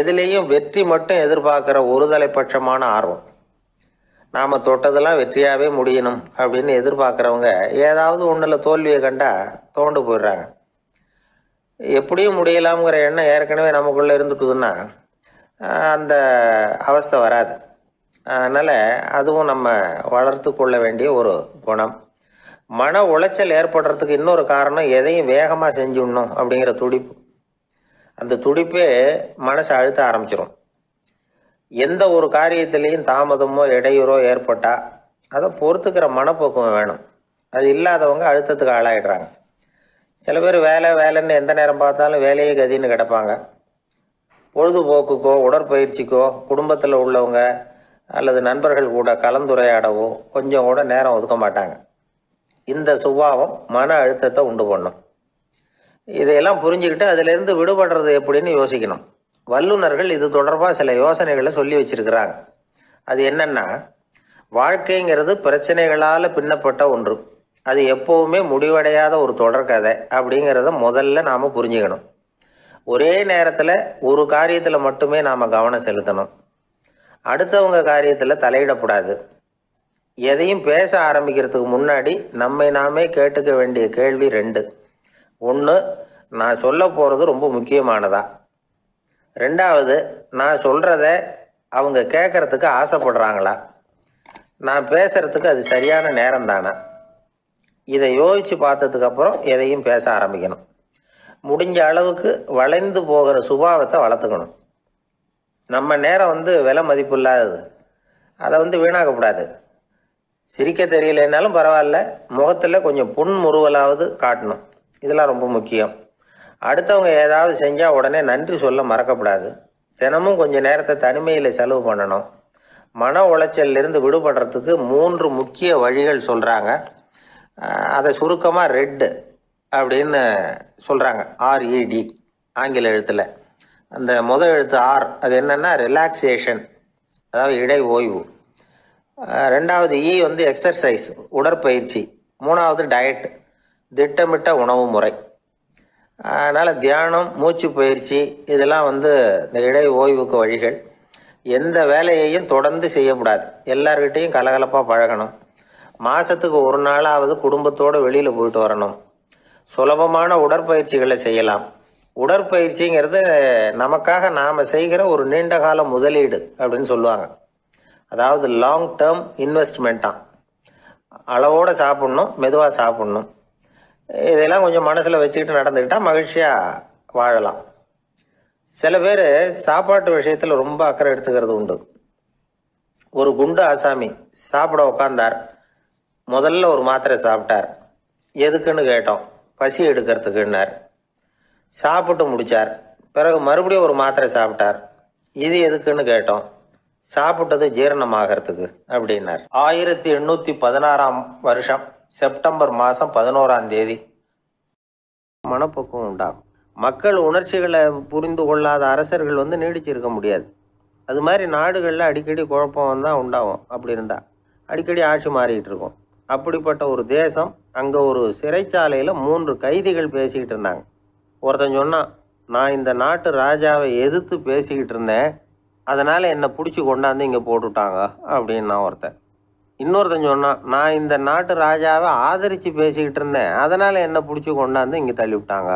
எதிலேயும் வெற்றி மட்டும் எதிர்பார்க்குற ஒரு தலைப்பட்சமான ஆர்வம். நாம் தொட்டதெல்லாம் வெற்றியாகவே முடியணும் அப்படின்னு எதிர்பார்க்குறவங்க ஏதாவது ஒன்றில் தோல்வியை கண்டால் தோண்டு போயிடுறாங்க. எப்படியும் முடியலாம்ங்கிற எண்ணம் ஏற்கனவே நமக்குள்ளே இருந்துட்டுதுன்னா அந்த அவஸ்தை வராது. அதனால் அதுவும் நம்ம வளர்த்து கொள்ள வேண்டிய ஒரு குணம். மன உளைச்சல் ஏற்படுறதுக்கு இன்னொரு காரணம், எதையும் வேகமாக செஞ்சுடணும் அப்படிங்கிற துடிப்பு. அந்த துடிப்பே மனசை அழுத்த ஆரம்பிச்சிடும். எந்த ஒரு காரியத்திலையும் தாமதமோ இடையூறோ ஏற்பட்டால் அதை பொறுத்துக்கிற மனப்போக்கம் வேணும். அது இல்லாதவங்க அழுத்தத்துக்கு ஆளாயிடுறாங்க. சில பேர் வேலை வேலைன்னு எந்த நேரம் பார்த்தாலும் வேலையே கதின்னு கிடப்பாங்க. பொழுதுபோக்குக்கோ உடற்பயிற்சிக்கோ குடும்பத்தில் உள்ளவங்க அல்லது நண்பர்கள் கூட கலந்துரையாடவோ கொஞ்சம் கூட நேரம் ஒதுக்க மாட்டாங்க. இந்த சுபாவம் மன அழுத்தத்தை உண்டு பண்ணும். இதையெல்லாம் புரிஞ்சுக்கிட்டு அதிலிருந்து விடுபடுறது எப்படின்னு யோசிக்கணும். வல்லுநர்கள் இது தொடர்பாக சில யோசனைகளை சொல்லி வச்சிருக்கிறாங்க. அது என்னென்னா, வாழ்க்கைங்கிறது பிரச்சனைகளால் பின்னப்பட்ட ஒன்று, அது எப்போவுமே முடிவடையாத ஒரு தொடர்கதை அப்படிங்கிறத முதல்ல நாம் புரிஞ்சுக்கணும். ஒரே நேரத்தில் ஒரு காரியத்தில் மட்டுமே நாம் கவனம் செலுத்தணும். அடுத்தவங்க காரியத்தில் தலையிடப்படாது. எதையும் பேச ஆரம்பிக்கிறதுக்கு முன்னாடி நம்மை நாமே கேட்டுக்க வேண்டிய கேள்வி ரெண்டு. ஒன்று, நான் சொல்ல போகிறது ரொம்ப முக்கியமானதா? ரெண்டாவது, நான் சொல்கிறத அவங்க கேட்குறதுக்கு ஆசைப்படுறாங்களா? நான் பேசுகிறதுக்கு அது சரியான நேரம் தானா? இதை யோசித்து பார்த்ததுக்கப்புறம் எதையும் பேச ஆரம்பிக்கணும். முடிஞ்ச அளவுக்கு வளைந்து போகிற சுபாவத்தை வளர்த்துக்கணும். நம்ம நேரம் வந்து விலை மதிப்பு இல்லாதது, அதை வந்து வீணாக்கக்கூடாது. சிரிக்க தெரியலைன்னாலும் பரவாயில்ல, முகத்தில் கொஞ்சம் புன்முறுவலாவது காட்டணும். இதெல்லாம் ரொம்ப முக்கியம். அடுத்தவங்க ஏதாவது செஞ்சால் உடனே நன்றி சொல்ல மறக்கப்படாது. தினமும் கொஞ்சம் நேரத்தை தனிமையில் செலவு பண்ணணும். மன உளைச்சலிலிருந்து விடுபடுறதுக்கு மூன்று முக்கிய வழிகள் சொல்கிறாங்க. அதை சுருக்கமாக ரெட்டு அப்படின்னு சொல்கிறாங்க, ஆர்இடி ஆங்கில எழுத்தில். அந்த முதல் எழுத்து ஆர், அது என்னென்னா ரிலாக்ஸேஷன், அதாவது இடை ஓய்வு. ரெண்டாவது இ வந்து எக்ஸர்சைஸ், உடற்பயிற்சி. மூணாவது டயட், திட்டமிட்ட உணவு முறை. அதனால் தியானம், மூச்சு பயிற்சி, இதெல்லாம் வந்து இந்த இடை ஓய்வுக்கு வழிகள். எந்த வேலையையும் தொடர்ந்து செய்யக்கூடாது, எல்லார்கிட்டையும் கலகலப்பாக பழகணும். மாதத்துக்கு ஒரு நாளாவது குடும்பத்தோடு வெளியில் போயிட்டு வரணும். சுலபமான உடற்பயிற்சிகளை செய்யலாம். உடற்பயிற்சிங்கிறது நமக்காக நாம் செய்கிற ஒரு நீண்டகால முதலீடு அப்படின்னு சொல்லுவாங்க. அதாவது லாங் டேர்ம் இன்வெஸ்ட்மெண்ட்டாக அளவோடு சாப்பிட்ணும், மெதுவாக சாப்பிட்ணும். இதெல்லாம் கொஞ்சம் மனசில் வச்சுக்கிட்டு நடந்துக்கிட்டால் மகிழ்ச்சியாக வாழலாம். சில பேர் சாப்பாட்டு விஷயத்தில் ரொம்ப அக்கறை எடுத்துக்கிறது உண்டு. ஒரு குண்டு ஆசாமி சாப்பிட உக்காந்தார், முதல்ல ஒரு மாத்திரை சாப்பிட்டார். எதுக்குன்னு கேட்டோம், பசி எடுக்கிறதுக்குன்னார். சாப்பிட்டு முடித்தார், பிறகு மறுபடியும் ஒரு மாத்திரை சாப்பிட்டார். இது எதுக்குன்னு கேட்டோம், சாப்பிட்டது ஜீரணமாகிறதுக்கு அப்படின்னார். ஆயிரத்தி எண்ணூற்றி பதினாறாம் வருஷம் செப்டம்பர் மாதம் பதினோராம் தேதி மனப்போக்கம் உண்டாகும். மக்கள் உணர்ச்சிகளை புரிந்து கொள்ளாத அரசர்கள் வந்து நீடிச்சிருக்க முடியாது. அது மாதிரி நாடுகளில் அடிக்கடி குழப்பம் தான் உண்டாகும். அப்படி இருந்தால் அடிக்கடி ஆட்சி மாறிக்கிட்டு இருக்கும். அப்படிப்பட்ட ஒரு தேசம், அங்கே ஒரு சிறைச்சாலையில் மூன்று கைதிகள் பேசிக்கிட்டு இருந்தாங்க. ஒருத்தன் சொன்னான், நான் இந்த நாட்டு ராஜாவை எதிர்த்து பேசிக்கிட்டு இருந்தேன், அதனால் என்னை பிடிச்சி கொண்டாந்து இங்கே போட்டுவிட்டாங்க அப்படின்னா ஒருத்தன். இன்னொருத்தன் சொன்னான், நான் இந்த நாட்டு ராஜாவை ஆதரித்து பேசிக்கிட்டு இருந்தேன், அதனால் என்னை பிடிச்சி கொண்டாந்து இங்கே தள்ளிவிட்டாங்க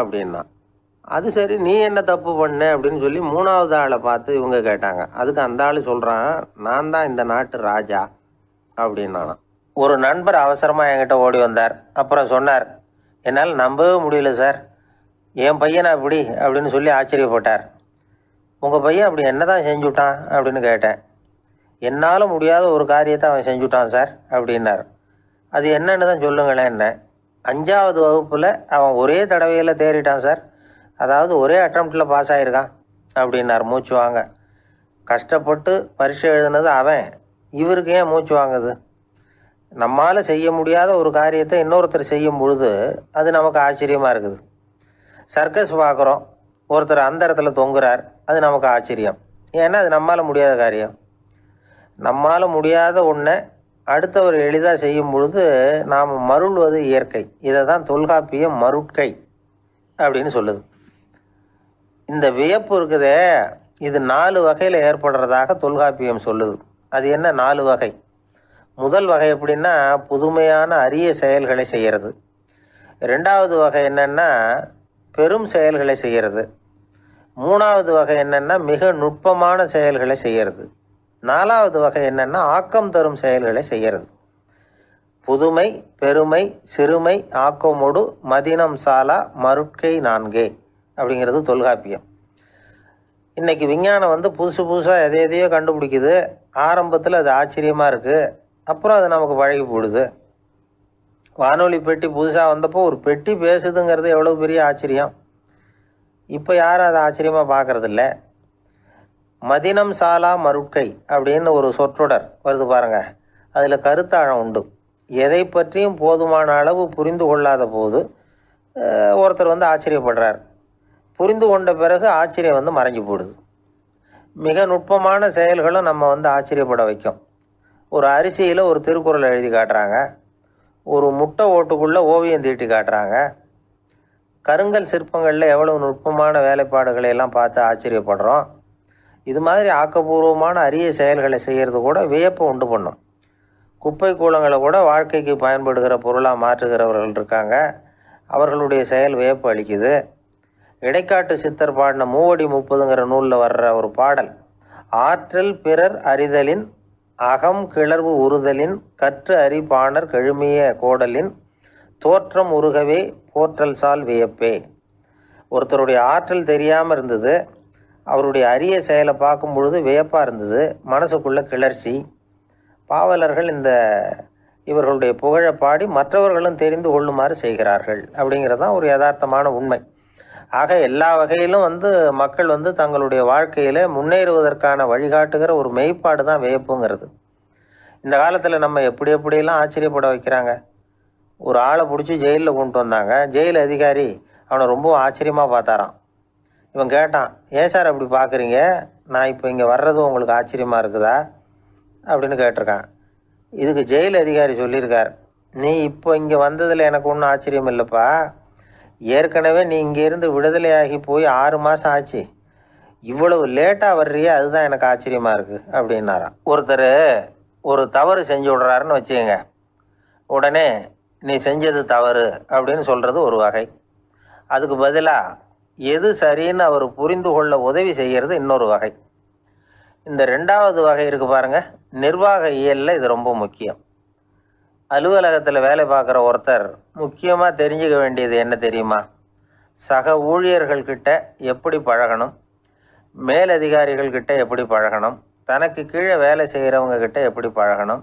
அப்படின்னா. அது சரி, நீ என்ன தப்பு பண்ண அப்படின்னு சொல்லி மூணாவது ஆளை பார்த்து இவங்க கேட்டாங்க. அதுக்கு அந்த ஆள் சொல்கிறான், நான் தான் இந்த நாட்டு ராஜா அப்படின்னானா. ஒரு நண்பர் அவசரமாக என்கிட்ட ஓடி வந்தார். அப்புறம் சொன்னார், என்னால் நம்பவே முடியல சார், என் பையனை அப்படி அப்படின்னு சொல்லி ஆச்சரியப்பட்டார். உங்கள் பையன் அப்படி என்ன தான் செஞ்சுட்டான் அப்படின்னு கேட்டேன். என்னால் முடியாத ஒரு காரியத்தை அவன் செஞ்சுட்டான் சார் அப்படின்னார். அது என்னன்னு தான் சொல்லுங்களேன் என்ன. அஞ்சாவது வகுப்பில் அவன் ஒரே தடவையில் தேறிட்டான் சார், அதாவது ஒரே அட்டம்ப்டில் பாஸ் ஆகிருக்கான் அப்படின்னார். மூச்சு வாங்க, கஷ்டப்பட்டு பரீட்சை எழுதுனது அவன், இவருக்கு ஏன் மூச்சு வாங்குது? நம்மால் செய்ய முடியாத ஒரு காரியத்தை இன்னொருத்தர் செய்யும் பொழுது அது நமக்கு ஆச்சரியமாக இருக்குது. சர்க்கஸ் பார்க்குறோம், ஒருத்தர் அந்த இடத்துல தொங்குறார், அது நமக்கு ஆச்சரியம். ஏன்னா அது நம்மால் முடியாத காரியம். நம்மால் முடியாத ஒன்றை அடுத்தவர் எளிதாக செய்யும் பொழுது நாம் மருள்வது இயற்கை. இதை தான் தொல்காப்பிய மருட்கை அப்படின்னு சொல்லுது. இந்த வியப்பு இருக்குதே, இது நாலு வகையில் ஏற்படுறதாக தொல்காப்பியம் சொல்லுது. அது என்ன நாலு வகை? முதல் வகை எப்படின்னா, புதுமையான அரிய செயல்களை செய்கிறது. ரெண்டாவது வகை என்னென்னா, பெரும் செயல்களை செய்கிறது. மூணாவது வகை என்னென்னா, மிக நுட்பமான செயல்களை செய்கிறது. நாலாவது வகை என்னென்னா, ஆக்கம் தரும் செயல்களை செய்கிறது. புதுமை, பெருமை, சிறுமை, ஆக்கமோடு, மதினம் சாலா, மருட்கை நான்கே அப்படிங்கிறது தொல்காப்பியம். இன்றைக்கி விஞ்ஞானம் வந்து புதுசு புதுசாக எதை எதையோ கண்டுபிடிக்குது. ஆரம்பத்தில் அது ஆச்சரியமாக இருக்குது, அப்புறம் அது நமக்கு பழகி போடுது. வானொலி பெட்டி புதுசாக வந்தப்போ ஒரு பெட்டி பேசுதுங்கிறது எவ்வளோ பெரிய ஆச்சரியம். இப்போ யாரும் அதை ஆச்சரியமாக பார்க்குறதில்ல. மதினம் சாலா மருட்கை அப்படின்னு ஒரு சொற்றொடர் வருது பாருங்கள், அதில் கருத்தாழம் உண்டு. எதை பற்றியும் போதுமான அளவு புரிந்து கொள்ளாத போது ஒருத்தர் வந்து ஆச்சரியப்படுறார், புரிந்து கொண்ட பிறகு ஆச்சரியம் வந்து மறைஞ்சு போடுது. மிக நுட்பமான செயல்களும் நம்ம வந்து ஆச்சரியப்பட வைக்கும். ஒரு அரிசியில் ஒரு திருக்குறள் எழுதி காட்டுறாங்க, ஒரு முட்டை ஓட்டுக்குள்ளே ஓவியம் தீட்டி காட்டுறாங்க. கருங்கல் சிற்பங்களில் எவ்வளவு நுட்பமான வேலைப்பாடுகளை எல்லாம் பார்த்து ஆச்சரியப்படுறோம். இது மாதிரி ஆக்கப்பூர்வமான அரிய செயல்களை செய்கிறது கூட வியப்பை உண்டு பண்ணும். குப்பை கூலங்களை கூட வாழ்க்கைக்கு பயன்படுகிற பொருளாக மாற்றுகிறவர்கள் இருக்காங்க, அவர்களுடைய செயல் வியப்பு அளிக்குது. இடைக்காட்டு சித்தர் பாடின மூவடி முப்பதுங்கிற நூலில் வர்ற ஒரு பாடல், ஆற்றல் பிறர் அறிதலின் அகம் கிளர்வு உறுதலின் கற்று அறிபாணர் கெழுமிய கோடலின் தோற்றம் உருகவே போற்றல் சால் வியப்பே. ஒருத்தருடைய ஆற்றல் தெரியாமல் இருந்தது, அவருடைய அரிய செயலை பார்க்கும் பொழுது வியப்பாக இருந்தது, மனசுக்குள்ள கிளர்ச்சி. பாவலர்கள் இந்த இவர்களுடைய புகழை பாடி மற்றவர்களும் தெரிந்து கொள்ளுமாறு செய்கிறார்கள் அப்படிங்கிறதான் ஒரு யதார்த்தமான உண்மை. ஆக எல்லா வகையிலும் வந்து மக்கள் வந்து தங்களுடைய வாழ்க்கையில் முன்னேறுவதற்கான வழிகாட்டுகிற ஒரு மெய்ப்பாடு தான் வியப்புங்கிறது. இந்த காலத்தில் நம்ம எப்படி எப்படியெல்லாம் ஆச்சரியப்பட வைக்கிறாங்க. ஒரு ஆளை பிடிச்சி ஜெயிலில் கொண்டு வந்தாங்க. ஜெயில் அதிகாரி அவனை ரொம்ப ஆச்சரியமாக பார்த்தாரான். இவன் கேட்டான், ஏன் சார் அப்படி பார்க்குறீங்க, நான் இப்போ இங்கே வர்றது உங்களுக்கு ஆச்சரியமாக இருக்குதா அப்படின்னு கேட்டிருக்கான். இதுக்கு ஜெயில் அதிகாரி சொல்லியிருக்கார், நீ இப்போ இங்கே வந்ததில் எனக்கு ஒன்றும் ஆச்சரியம் இல்லைப்பா, ஏற்கனவே நீ இங்கேருந்து விடுதலையாகி போய் ஆறு மாதம் ஆச்சு, இவ்வளவு லேட்டாக வர்றியே அதுதான் எனக்கு ஆச்சரியமாக இருக்குது அப்படின்னாரான். ஒருத்தர் ஒரு தவறு செஞ்சு விடுறாருன்னு வச்சுக்கோங்க. உடனே நீ செஞ்சது தவறு அப்படின்னு சொல்கிறது ஒரு வகை. அதுக்கு பதிலாக எது சரின்னு அவர் புரிந்து கொள்ள உதவி செய்கிறது இன்னொரு வகை. இந்த ரெண்டாவது வகை இருக்குது பாருங்கள், நிர்வாக இயலில் இது ரொம்ப முக்கியம். அலுவலகத்தில் வேலை பார்க்குற ஒருத்தர் முக்கியமாக தெரிஞ்சுக்க வேண்டியது என்ன தெரியுமா? சக ஊழியர்கள்கிட்ட எப்படி பழகணும், மேலதிகாரிகள்கிட்ட எப்படி பழகணும், தனக்கு கீழே வேலை செய்கிறவங்கக்கிட்ட எப்படி பழகணும்,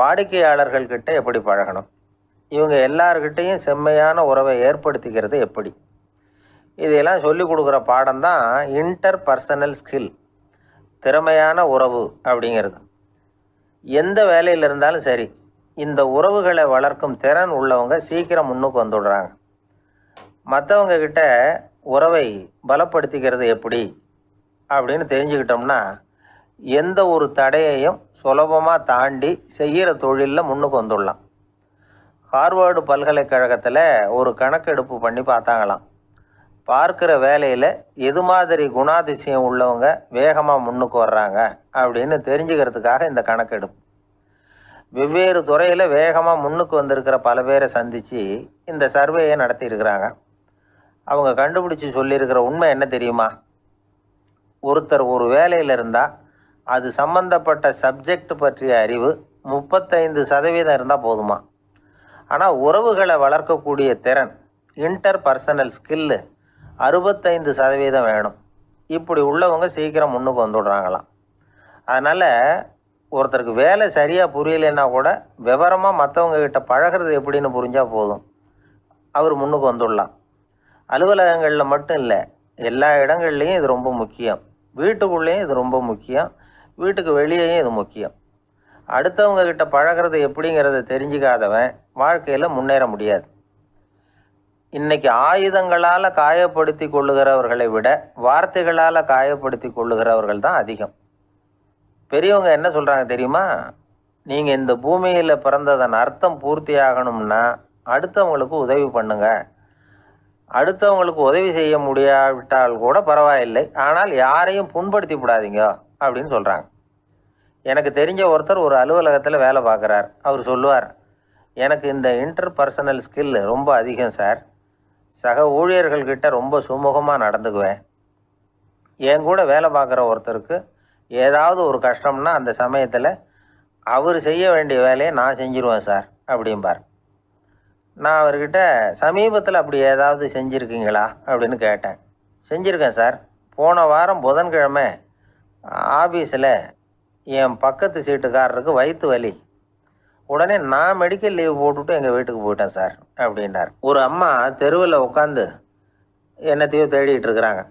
வாடிக்கையாளர்கள்கிட்ட எப்படி பழகணும், இவங்க எல்லார்கிட்டையும் செம்மையான உறவை ஏற்படுத்திக்கிறது எப்படி. இதையெல்லாம் சொல்லிக் கொடுக்குற பாடம்தான் இன்டர் பர்சனல் ஸ்கில், திறமையான உறவு அப்படிங்கிறது. எந்த வேலையில் இருந்தாலும் சரி, இந்த உறவுகளை வளர்க்கும் திறன் உள்ளவங்க சீக்கிரம் முன்னுக்கு வந்துடுறாங்க. மற்றவங்க கிட்ட உறவை பலப்படுத்திக்கிறது எப்படி அப்படின்னு தெரிஞ்சுக்கிட்டோம்னா எந்த ஒரு தடையையும் சுலபமாக தாண்டி செய்கிற தொழிலில் முன்னுக்கு வந்துடலாம். ஹார்வர்டு பல்கலைக்கழகத்தில் ஒரு கணக்கெடுப்பு பண்ணி பார்த்தாங்களாம். பார்க்குற வேலையில் எது மாதிரி குணாதிசயம் உள்ளவங்க வேகமாக முன்னுக்கு வர்றாங்க அப்படின்னு தெரிஞ்சுக்கிறதுக்காக இந்த கணக்கெடுப்பு. வெவ்வேறு துறையில் வேகமாக முன்னுக்கு வந்திருக்கிற பல பேரை சந்தித்து இந்த சர்வேயை நடத்தியிருக்கிறாங்க. அவங்க கண்டுபிடிச்சி சொல்லியிருக்கிற உண்மை என்ன தெரியுமா? ஒருத்தர் ஒரு வேலையில் இருந்தால் அது சம்பந்தப்பட்ட சப்ஜெக்ட் பற்றிய அறிவு முப்பத்தைந்து சதவீதம் இருந்தால் போதுமா. ஆனால் உறவுகளை வளர்க்கக்கூடிய திறன், இன்டர் பர்சனல் ஸ்கில்லு அறுபத்தைந்து சதவீதம் வேணும். இப்படி உள்ளவங்க சீக்கிரம் முன்னுக்கு வந்துடுறாங்களாம். அதனால் ஒருத்தருக்கு வேலை சரியாக புரியலைன்னா கூட விவரமாக மற்றவங்கக்கிட்ட பழகிறது எப்படின்னு புரிஞ்சால் போதும், அவர் முன்னுக்கு வந்துடலாம். அலுவலகங்களில் மட்டும் இல்லை, எல்லா இடங்கள்லேயும் இது ரொம்ப முக்கியம். வீட்டுக்குள்ளேயும் இது ரொம்ப முக்கியம், வீட்டுக்கு வெளியேயும் இது முக்கியம். அடுத்தவங்கக்கிட்ட பழகிறது எப்படிங்கிறத தெரிஞ்சுக்காதவன் வாழ்க்கையில் முன்னேற முடியாது. இன்றைக்கி ஆயுதங்களால் காயப்படுத்தி கொள்ளுகிறவர்களை விட வார்த்தைகளால் காயப்படுத்தி கொள்ளுகிறவர்கள் தான் அதிகம். பெரியவங்க என்ன சொல்கிறாங்க தெரியுமா? நீங்கள் இந்த பூமியில் பிறந்ததன் அர்த்தம் பூர்த்தி ஆகணும்னா அடுத்தவங்களுக்கு உதவி பண்ணுங்க. அடுத்தவங்களுக்கு உதவி செய்ய முடியாவிட்டால் கூட பரவாயில்லை, ஆனால் யாரையும் புண்படுத்தி விடாதீங்க அப்படின்னு சொல்கிறாங்க. எனக்கு தெரிஞ்ச ஒருத்தர் ஒரு அலுவலகத்தில் வேலை பார்க்குறார். அவர் சொல்லுவார், எனக்கு இந்த இன்டர் பர்சனல் ஸ்கில் ரொம்ப அதிகம் சார், சக ஊழியர்கள்கிட்ட ரொம்ப சுமூகமாக நடந்துக்குவேன். என் கூட வேலை பார்க்குற ஒருத்தருக்கு ஏதாவது ஒரு கஷ்டம்னா அந்த சமயத்தில் அவர் செய்ய வேண்டிய வேலையை நான் செஞ்சுருவேன் சார் அப்படிம்பார். நான் அவர்கிட்ட சமீபத்தில் அப்படி ஏதாவது செஞ்சுருக்கீங்களா அப்படின்னு கேட்டேன். செஞ்சுருக்கேன் சார், போன வாரம் புதன்கிழமை ஆஃபீஸில் என் பக்கத்து சீட்டுக்காரருக்கு வயிற்று வலி, உடனே நான் மெடிக்கல் லீவ் போட்டுவிட்டு எங்கள் வீட்டுக்கு போயிட்டேன் சார் அப்படின்னார். ஒரு அம்மா தெருவில் உட்காந்து என்னத்தையோ தேடிகிட்டு இருக்கிறாங்க.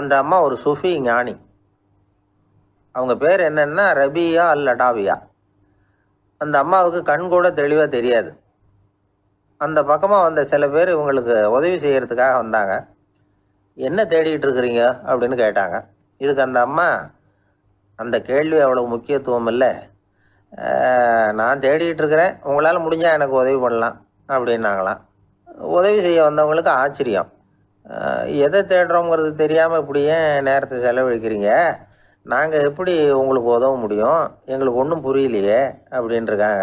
அந்த அம்மா ஒரு சுஃபி ஞானி. அவங்க பேர் என்னென்னா ரபியா அல் லடாவியா. அந்த அம்மாவுக்கு கண் கூட தெளிவாக தெரியாது. அந்த பக்கமாக வந்த சில பேர் இவங்களுக்கு உதவி செய்கிறதுக்காக வந்தாங்க. என்ன தேடிகிட்டு இருக்கிறீங்க அப்படின்னு கேட்டாங்க. இதுக்கு அந்த அம்மா, அந்த கேள்வி அவ்வளோ முக்கியத்துவம் இல்லை, நான் தேடிகிட்டு இருக்கிறேன், உங்களால் முடிஞ்சால் எனக்கு உதவி பண்ணலாம் அப்படின்னாங்களாம். உதவி செய்ய வந்தவங்களுக்கு ஆச்சரியம். எதை தேடுறோங்கிறது தெரியாமல் இப்படி ஏன் நேரத்தை செலவழிக்கிறீங்க, நாங்கள் எப்படி உங்களுக்கு உதவ முடியும், எங்களுக்கு ஒன்றும் புரியலையே அப்படின்ட்டுருக்காங்க.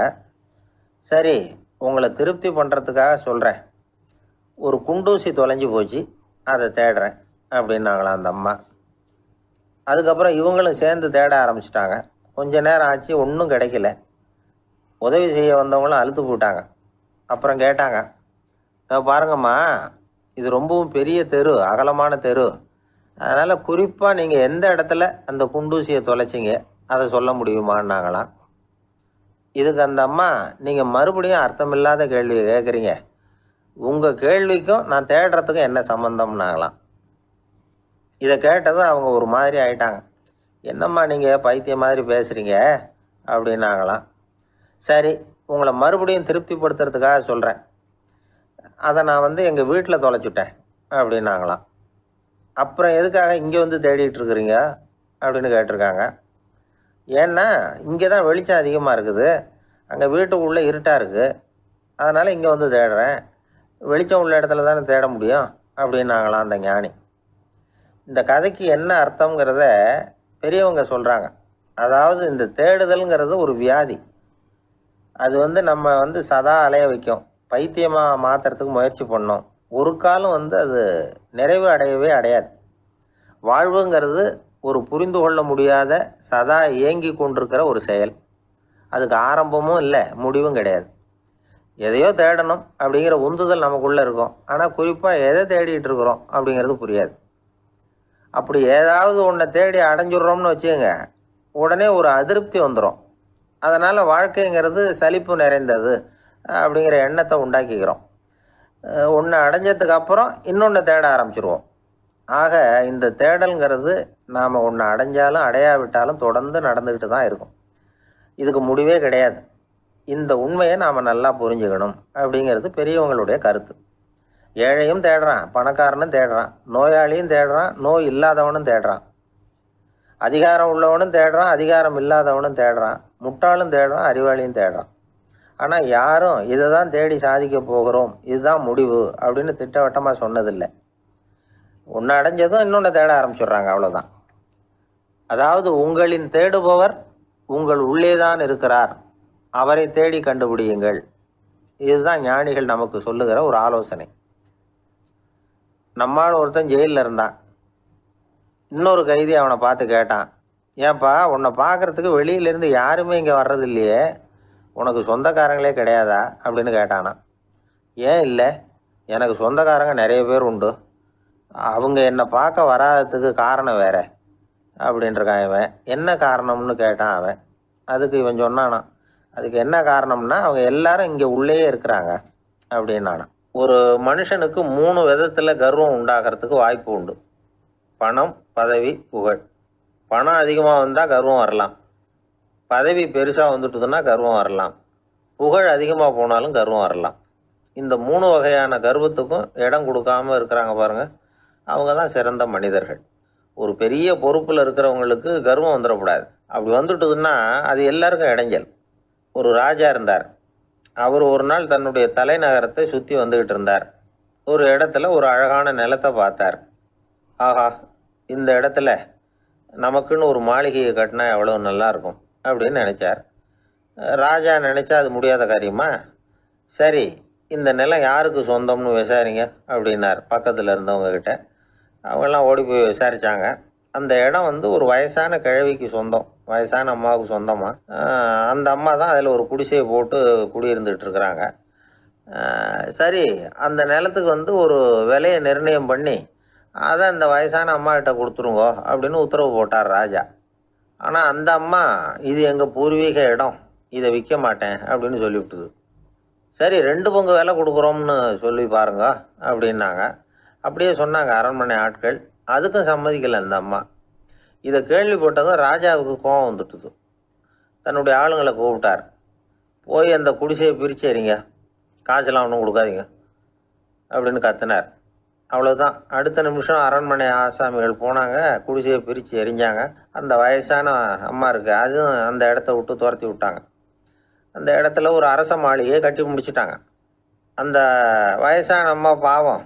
சரி, உங்களை திருப்தி பண்ணுறதுக்காக சொல்கிறேன், ஒரு குண்டூசி தொலைஞ்சி போச்சு, அதை தேடுறேன் அப்படின்னாங்களாம் அந்த அம்மா. அதுக்கப்புறம் இவங்களும் சேர்ந்து தேட ஆரம்பிச்சிட்டாங்க. கொஞ்ச நேரம் ஆச்சு, ஒன்றும் கிடைக்கல. உதவி செய்ய வந்தவங்களும் அழுத்து போட்டாங்க. அப்புறம் கேட்டாங்க, பாருங்கம்மா, இது ரொம்பவும் பெரிய தெரு, அகலமான தெரு, அதனால் குறிப்பாக நீங்கள் எந்த இடத்துல அந்த குண்டூசியை தொலைச்சிங்க அதை சொல்ல முடியுமான்னாங்களாம். இதுக்கு அந்த அம்மா, நீங்கள் மறுபடியும் அர்த்தமில்லாத கேள்வியை கேட்குறீங்க, உங்கள் கேள்விக்கும் நான் தேடுறதுக்கும் என்ன சம்மந்தம்னாங்களாம். இதை கேட்டதும் அவங்க ஒரு மாதிரி ஆகிட்டாங்க. என்னம்மா நீங்கள் பைத்திய மாதிரி பேசுகிறீங்க அப்படின்னாங்களாம். சரி, உங்களை மறுபடியும் திருப்திப்படுத்துறதுக்காக சொல்கிறேன், அதை நான் வந்து எங்கள் வீட்டில் தொலைச்சுட்டேன் அப்படின்னாங்களாம். அப்புறம் எதுக்காக இங்கே வந்து தேடிகிட்ருக்குறீங்க அப்படின்னு கேட்டிருக்காங்க. ஏன்னா இங்கே தான் வெளிச்சம் அதிகமாக இருக்குது, அங்கே வீட்டுக்குள்ளே இருட்டாக இருக்குது, அதனால் இங்கே வந்து தேடுறேன், வெளிச்சம் உள்ள இடத்துல தானே தேட முடியும் அப்படின்னாங்களாம் அந்த ஞானி. இந்த கதைக்கு என்ன அர்த்தங்கிறத பெரியவங்க சொல்கிறாங்க. அதாவது இந்த தேடுதல்ங்கிறது ஒரு வியாதி. அது வந்து நம்ம வந்து சதா அலைய வைக்கும், பைத்தியமாக மாற்றுறதுக்கு முயற்சி பண்ணோம், ஒரு காலம் வந்து அது நிறைவு அடையவே அடையாது. வாழ்வுங்கிறது ஒரு புரிந்து கொள்ள முடியாத சதா இயங்கி கொண்டிருக்கிற ஒரு செயல். அதுக்கு ஆரம்பமும் இல்லை, முடிவும் கிடையாது. எதையோ தேடணும் அப்படிங்கிற உந்துதல் நமக்குள்ளே இருக்கும், ஆனால் குறிப்பாக எதை தேடிகிட்டு இருக்கிறோம் அப்படிங்கிறது புரியாது. அப்படி ஏதாவது ஒன்றை தேடி அடைஞ்சிடுறோம்னு வச்சுக்கோங்க, உடனே ஒரு அதிருப்தி வந்துடும். அதனால் வாழ்க்கைங்கிறது சலிப்பு நிறைந்தது அப்படிங்கிற எண்ணத்தை உண்டாக்கிக்கிறோம். ஒன்று அடைஞ்சதுக்கப்புறம் இன்னொன்று தேட ஆரம்பிச்சிடுவோம். ஆக இந்த தேடல்ங்கிறது நாம் ஒன்று அடைஞ்சாலும் அடையாவிட்டாலும் தொடர்ந்து நடந்துக்கிட்டு தான் இருக்கும். இதுக்கு முடிவே கிடையாது. இந்த உண்மையை நாம் நல்லா புரிஞ்சுக்கணும் அப்படிங்கிறது பெரியவங்களுடைய கருத்து. ஏழையும் தேடுறான், பணக்காரனும் தேடுறான், நோயாளியும் தேடுறான், நோய் இல்லாதவனும் தேடுறான், அதிகாரம் உள்ளவனும் தேடுறான், அதிகாரம் இல்லாதவனும் தேடுறான், முட்டாளும் தேடுறான், அறிவாளியும் தேடுறான். ஆனால் யாரும் இதை தான் தேடி சாதிக்க போகிறோம், இதுதான் முடிவு அப்படின்னு திட்டவட்டமாக சொன்னதில்லை. ஒன்று அடைஞ்சதும் இன்னொன்று தேட ஆரம்பிச்சிடுறாங்க, அவ்வளோதான். அதாவது உங்களின் தேடுபவர் உங்கள் உள்ளேதான் இருக்கிறார், அவரை தேடி கண்டுபிடியுங்கள். இதுதான் ஞானிகள் நமக்கு சொல்லுகிற ஒரு ஆலோசனை. நம்மால் ஒருத்தன் ஜெயிலில் இருந்தான். இன்னொரு கைதி அவனை பார்த்து கேட்டான், ஏன்ப்பா உன்னை பார்க்குறதுக்கு வெளியிலேருந்து யாருமே இங்கே வர்றது இல்லையே, உனக்கு சொந்தக்காரங்களே கிடையாதா அப்படின்னு கேட்டானா. ஏன் இல்லை, எனக்கு சொந்தக்காரங்க நிறைய பேர் உண்டு, அவங்க என்னை பார்க்க வராததுக்கு காரணம் வேற அப்படின்ட்டுருக்கான். இவன் என்ன காரணம்னு கேட்டான் அவன். அதுக்கு இவன் சொன்னானா, அதுக்கு என்ன காரணம்னா அவங்க எல்லாரும் இங்கே உள்ளே இருக்கிறாங்க அப்படின்னானா. ஒரு மனுஷனுக்கு மூணு விதத்தில் கர்வம் உண்டாகிறதுக்கு வாய்ப்பு உண்டு: பணம், பதவி, புகழ். பணம் அதிகமாக வந்தால் கர்வம் வரலாம், பதவி பெருசாக வந்துட்டுதுன்னா கர்வம் வரலாம், புகழ் அதிகமாக போனாலும் கர்வம் வரலாம். இந்த மூணு வகையான கர்வத்துக்கும் இடம் கொடுக்காமல் இருக்கிறாங்க பாருங்கள், அவங்க தான் சிறந்த மனிதர்கள். ஒரு பெரிய பொறுப்பில் இருக்கிறவங்களுக்கு கர்வம் வந்துடக்கூடாது, அப்படி வந்துட்டுதுன்னா அது எல்லாருக்கும் இடைஞ்சல். ஒரு ராஜா இருந்தார். அவர் ஒரு நாள் தன்னுடைய தலைநகரத்தை சுற்றி வந்துக்கிட்டு இருந்தார். ஒரு இடத்துல ஒரு அழகான நிலத்தை பார்த்தார். ஆஹா, இந்த இடத்துல நமக்குன்னு ஒரு மாளிகையை கட்டினா எவ்வளோ நல்லாயிருக்கும் அப்படின்னு நினச்சார். ராஜா நினச்சா அது முடியாத காரியமா? சரி, இந்த நிலம் யாருக்கு சொந்தம்னு விசாரிங்க அப்படின்னார் பக்கத்தில் இருந்தவங்கக்கிட்ட. அவங்கெல்லாம் ஓடி போய் விசாரித்தாங்க. அந்த இடம் வந்து ஒரு வயசான கிழவிக்கு சொந்தம், வயசான அம்மாவுக்கு சொந்தமாக. அந்த அம்மா தான் அதில் ஒரு குடிசையை போட்டு குடியிருந்துகிட்ருக்குறாங்க. சரி, அந்த நிலத்துக்கு வந்து ஒரு விலையை நிர்ணயம் பண்ணி அதை அந்த வயசான அம்மாக்கிட்ட கொடுத்துருங்கோ அப்படின்னு உத்தரவு போட்டார் ராஜா. ஆனால் அந்த அம்மா, இது எங்கள் பூர்வீக இடம், இதை விற்க மாட்டேன் அப்படின்னு சொல்லிவிட்டுது. சரி, ரெண்டு பங்கு விலை கொடுக்குறோம்னு சொல்லி பாருங்க அப்படின்னாங்க. அப்படியே சொன்னாங்க அரண்மனை ஆட்கள். அதுக்கும் சம்மதிக்கலை அந்த அம்மா. இதை கேள்விப்பட்டதும் ராஜாவுக்கு கோபம் வந்துட்டுது. தன்னுடைய ஆளுங்களை கூப்பிட்டார். போய் அந்த குடிசையை பிரிச்சேறிங்க, காசெல்லாம் ஒன்றும் கொடுக்காதீங்க அப்படின்னு கத்தினார். அவ்வளோதான், அடுத்த நிமிஷம் அரண்மனை ஆசாமிகள் போனாங்க, குடிசையை பிரித்து எரிஞ்சாங்க. அந்த வயசான அம்மா இருக்குது, அதுவும் அந்த இடத்த விட்டு துரத்தி விட்டாங்க. அந்த இடத்துல ஒரு அரச மாளிகையை கட்டி முடிச்சுட்டாங்க. அந்த வயசான அம்மா பாவம்,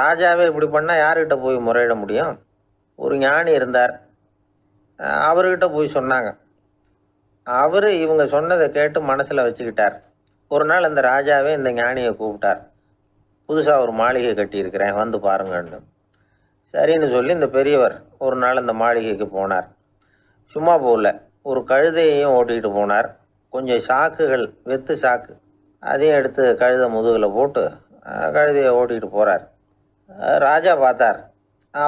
ராஜாவே இப்படி பண்ணால் யார்கிட்ட போய் முறையிட முடியும்? ஒரு ஞானி இருந்தார், அவர்கிட்ட போய் சொன்னாங்க. அவர் இவங்க சொன்னதை கேட்டு மனசில் வச்சுக்கிட்டார். ஒரு நாள் அந்த ராஜாவே இந்த ஞானியை கூப்பிட்டார். புதுசாக ஒரு மாளிகை கட்டியிருக்கிறேன், வந்து பாருங்கன்னு. சரின்னு சொல்லி இந்த பெரியவர் ஒரு நாள் அந்த மாளிகைக்கு போனார். சும்மா போகல, ஒரு கழுதையையும் ஓட்டிகிட்டு போனார். கொஞ்சம் சாக்குகள், வெத்து சாக்கு, அதையும் எடுத்து கழுதை முதுகில் போட்டு கழுதையை ஓட்டிகிட்டு போகிறார். ராஜா பார்த்தார்.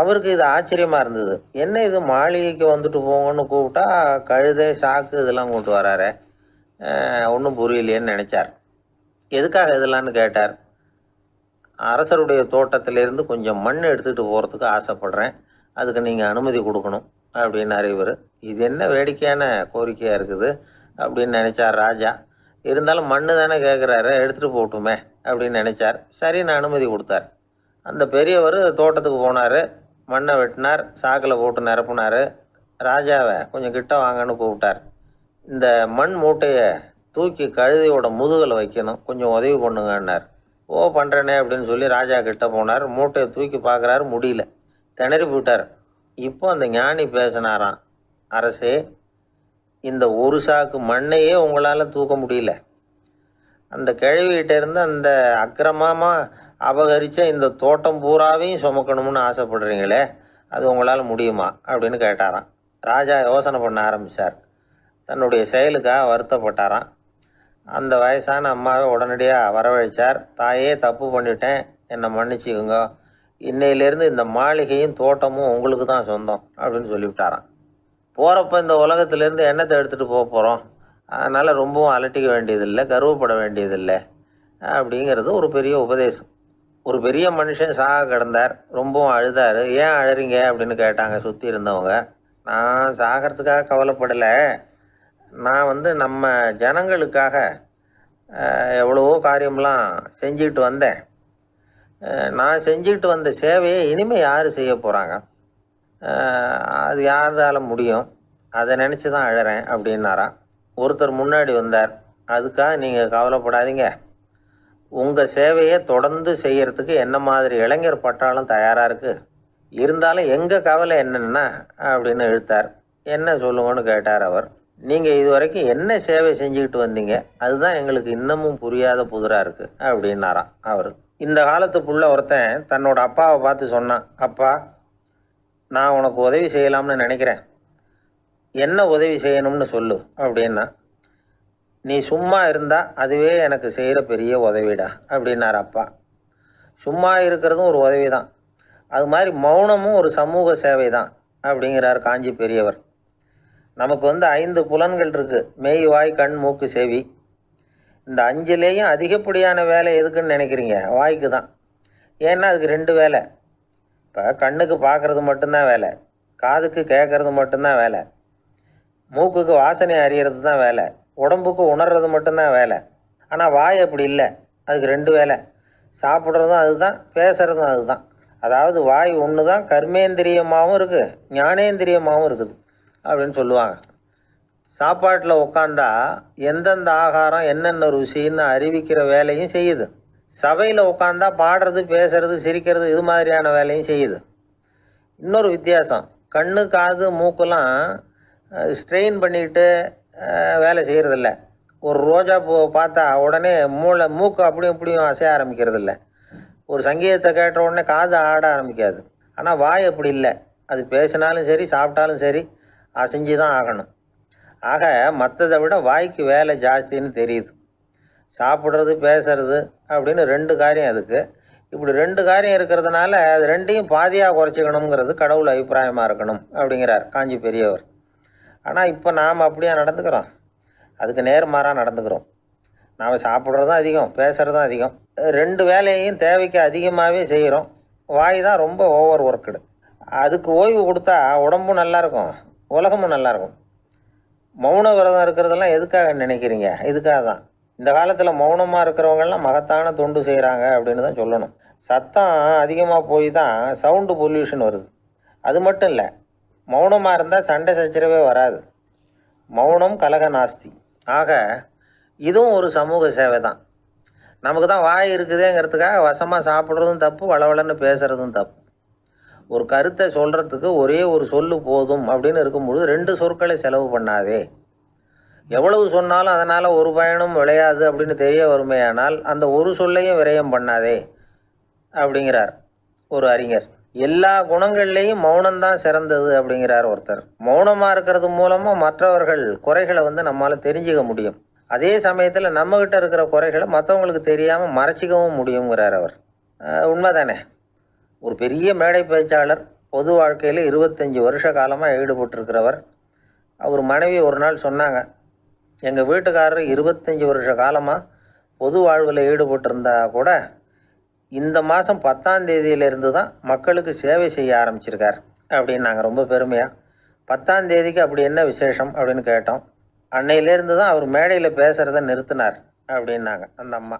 அவருக்கு இது ஆச்சரியமாக இருந்தது. என்ன இது, மாளிகைக்கு வந்துட்டு போங்கன்னு கூப்பிட்டா கழுதை, சாக்கு இதெல்லாம் கொண்டு வராரு, ஒன்றும் புரியலையேன்னு நினச்சார். எதுக்காக இதெல்லாம்னு கேட்டார். அரசருடைய தோட்டத்திலேருந்து கொஞ்சம் மண் எடுத்துகிட்டு போகிறதுக்கு ஆசைப்படுறேன், அதுக்கு நீங்கள் அனுமதி கொடுக்கணும் அப்படின்னாரு இவர். இது என்ன வேடிக்கையான கோரிக்கையாக இருக்குது அப்படின்னு நினச்சார் ராஜா. இருந்தாலும் மண்ணு தானே கேட்குறாரு, எடுத்துகிட்டு போகட்டுமே அப்படின்னு நினச்சார். சரி, நான் அனுமதி கொடுத்தார். அந்த பெரியவர் தோட்டத்துக்கு போனார், மண்ணை வெட்டினார், சாக்கில் போட்டு நிரப்புனார். ராஜாவை கொஞ்சம் கிட்ட வாங்கன்னு கூப்பிட்டார். இந்த மண் மூட்டையை தூக்கி கழுதையோட முதுகில் வைக்கணும், கொஞ்சம் உதவி பண்ணுங்கன்னார். ஓ, பண்ணுறேனே அப்படின்னு சொல்லி ராஜா கிட்டே போனார். மூட்டையை தூக்கி பார்க்குறாரு, முடியல, திணறி போயிட்டார். இப்போ அந்த ஞானி பேசினாராம், அரசே, இந்த ஒரு சாக்கு மண்ணையே உங்களால் தூக்க முடியல, அந்த கிழவிகிட்டேருந்து அந்த அக்கிரமமாக அபகரித்த இந்த தோட்டம் பூராவையும் சுமக்கணும்னு ஆசைப்படுறீங்களே, அது உங்களால் முடியுமா அப்படின்னு கேட்டாராம். ராஜா யோசனை பண்ண ஆரம்பித்தார். தன்னுடைய செயலுக்காக வருத்தப்பட்டாராம். அந்த வயசான அம்மாவை உடனடியாக வரவழைச்சார். தாயே, தப்பு பண்ணிட்டேன், என்னை மன்னிச்சுக்குங்க, இன்னையிலேருந்து இந்த மாளிகையும் தோட்டமும் உங்களுக்கு தான் சொந்தம் அப்படின்னு சொல்லிவிட்டாராம். போகிறப்ப இந்த உலகத்துலேருந்து எண்ணத்தை எடுத்துகிட்டு போக போகிறோம், அதனால் ரொம்பவும் அலட்டிக்க வேண்டியதில்லை, கர்வப்பட வேண்டியதில்லை அப்படிங்கிறது ஒரு பெரிய உபதேசம். ஒரு பெரிய மனுஷன் சாக கிடந்தார், ரொம்பவும் அழுதார். ஏன் அழறீங்க அப்படின்னு கேட்டாங்க சுற்றி இருந்தவங்க. நான் சாகிறதுக்காக கவலைப்படலை, நான் வந்து நம்ம ஜனங்களுக்காக எவ்வளவோ காரியம்லாம் செஞ்சுக்கிட்டு வந்தேன், நான் செஞ்சுக்கிட்டு வந்த சேவையை இனிமேல் யார் செய்ய போகிறாங்க, அது யாரால் முடியும், அதை நினச்சி தான் அழறேன் அப்படின்னாரான். ஒருத்தர் முன்னாடி வந்தார், அதுக்காக நீங்கள் கவலைப்படாதீங்க, உங்கள் சேவையை தொடர்ந்து செய்கிறதுக்கு என்ன மாதிரி இளைஞர் பட்டாளம் தயாராக இருக்குது, இருந்தாலும் எங்கள் கவலை என்னென்னா அப்படின்னு இழுத்தார். என்ன சொல்லுங்கன்னு கேட்டார் அவர். நீங்கள் இது வரைக்கும் என்ன சேவை செஞ்சுக்கிட்டு வந்தீங்க, அதுதான் எங்களுக்கு இன்னமும் புரியாத புதிராக இருக்குது அப்படின்னாராம் அவர். இந்த காலத்துக்குள்ள ஒருத்தன் தன்னோட அப்பாவை பார்த்து சொன்னான், அப்பா நான் உனக்கு உதவி செய்யலாம்னு நினைக்கிறேன், என்ன உதவி செய்யணும்னு சொல்லு அப்படின்னா, நீ சும்மா இருந்தால் அதுவே எனக்கு செய்கிற பெரிய உதவிடா அப்படின்னார் அப்பா. சும்மா இருக்கிறதும் ஒரு உதவி தான், அது மாதிரி மௌனமும் ஒரு சமூக சேவை தான் அப்படிங்கிறார் காஞ்சி பெரியவர். நமக்கு வந்து ஐந்து புலன்கள் இருக்குது, மெய் வாய் கண் மூக்கு செவி. இந்த அஞ்சுலேயும் அதிகப்படியான வேலை எதுக்குன்னு நினைக்கிறீங்க, வாய்க்கு தான். ஏன்னா அதுக்கு ரெண்டு வேலை. இப்போ கண்ணுக்கு பார்க்குறது மட்டும்தான் வேலை, காதுக்கு கேட்குறது மட்டும்தான் வேலை, மூக்குக்கு வாசனை அறியறது தான் வேலை, உடம்புக்கு உணர்றது மட்டும்தான் வேலை. ஆனால் வாய் அப்படி இல்லை, அதுக்கு ரெண்டு வேலை, சாப்பிட்றதும் அதுதான், பேசுகிறதும் அதுதான். அதாவது வாய் ஒன்று தான், கர்மேந்திரியமாகவும் இருக்குது ஞானேந்திரியமாகவும் இருக்குது அப்படின்னு சொல்லுவாங்க. சாப்பாட்டில் உட்காந்தா எந்தெந்த ஆகாரம் என்னென்ன ருசின்னு அறிவிக்கிற வேலையும் செய்யுது, சபையில் உட்காந்தா பாடுறது பேசுறது சிரிக்கிறது இது மாதிரியான வேலையும் செய்யுது. இன்னொரு வித்தியாசம், கண்ணு காது மூக்கெல்லாம் ஸ்ட்ரெயின் பண்ணிக்கிட்டு வேலை செய்கிறதில்ல. ஒரு ரோஜா பூ பார்த்தா உடனே மூளை மூக்கு அப்படியும் இப்படியும் அசைய ஆரம்பிக்கிறதில்ல, ஒரு சங்கீதத்தை கேட்ட உடனே காது ஆட ஆரம்பிக்காது. ஆனால் வாய் அப்படி இல்லை, அது பேசினாலும் சரி சாப்பிட்டாலும் சரி அசைஞ்சு தான் ஆகணும். ஆக மற்றதை விட வாய்க்கு வேலை ஜாஸ்தின்னு தெரியுது. சாப்பிட்றது பேசுறது அப்படின்னு ரெண்டு காரியம் அதுக்கு. இப்படி ரெண்டு காரியம் இருக்கிறதுனால அது ரெண்டையும் பாதியாக குறைச்சிக்கணுங்கிறது கடவுள் அபிப்பிராயமாக இருக்கணும் அப்படிங்கிறார் காஞ்சி பெரியவர். ஆனால் இப்போ நாம் அப்படியே நடந்துக்கிறோம், அதுக்கு நேர்மாறாக நடந்துக்கிறோம். நாம் சாப்பிட்றதும் அதிகம் பேசுகிறதும் அதிகம், ரெண்டு வேலையையும் தேவைக்கு அதிகமாகவே செய்கிறோம். வாய் தான் ரொம்ப ஓவர் ஒர்க்குடு. அதுக்கு ஓய்வு கொடுத்தா உடம்பும் நல்லாயிருக்கும், உலகமும் நல்லாயிருக்கும். மௌன விரதம் இருக்கிறதெல்லாம் எதுக்காக நினைக்கிறீங்க, இதுக்காக தான். இந்த காலத்தில் மௌனமாக இருக்கிறவங்கெல்லாம் மகத்தான தொண்டு செய்கிறாங்க அப்படின்னு தான் சொல்லணும். சத்தம் அதிகமாக போய் தான் சவுண்டு பொல்யூஷன் வருது. அது மட்டும் இல்லை, மௌனமாக இருந்தால் சண்டை சச்சரவே வராது. மௌனம் கலக நாஸ்தி. ஆக இதுவும் ஒரு சமூக சேவை தான். நமக்கு தான் வாய் இருக்குதேங்கிறதுக்காக வசமாக சாப்பிட்றதும் தப்பு, வளவளன்னு பேசுகிறதும் தப்பு. ஒரு கருத்தை சொல்கிறதுக்கு ஒரே ஒரு சொல்லு போதும் அப்படின்னு இருக்கும்பொழுது ரெண்டு சொற்களை செலவு பண்ணாதே. எவ்வளவு சொன்னாலும் அதனால் ஒரு பயனும் விளையாது அப்படின்னு தெரிய வருமேயானால் அந்த ஒரு சொல்லையும் விரயம் பண்ணாதே அப்படிங்கிறார் ஒரு அறிஞர். எல்லா குணங்கள்லேயும் மௌனம்தான் சிறந்தது அப்படிங்கிறார் ஒருத்தர். மௌனமாக இருக்கிறது மூலமாக மற்றவர்கள் குறைகளை வந்து நம்மளால் தெரிஞ்சுக்க முடியும், அதே சமயத்தில் நம்மகிட்ட இருக்கிற குறைகளை மற்றவங்களுக்கு தெரியாமல் மறைச்சிக்கவும் முடியுங்கிறார் அவர். உண்மைதானே? ஒரு பெரிய மேடை பேச்சாளர், பொது வாழ்க்கையில் இருபத்தஞ்சி வருஷ காலமாக ஈடுபட்டிருக்கிறவர். அவர் மனைவி ஒரு நாள் சொன்னாங்க, எங்கள் வீட்டுக்காரர் இருபத்தஞ்சி வருஷ காலமாக பொது வாழ்வில் ஈடுபட்டிருந்தா கூட இந்த மாதம் பத்தாம் தேதியிலேருந்து தான் மக்களுக்கு சேவை செய்ய ஆரம்பிச்சிருக்கார் அப்படின்னு. நாங்கள் ரொம்ப பெருமையாக பத்தாம் தேதிக்கு அப்படி என்ன விசேஷம் அப்படின்னு கேட்டோம். அன்னையிலேருந்து தான் அவர் மேடையில் பேசுகிறத நிறுத்தினார் அப்படின்னாங்க அந்த அம்மா.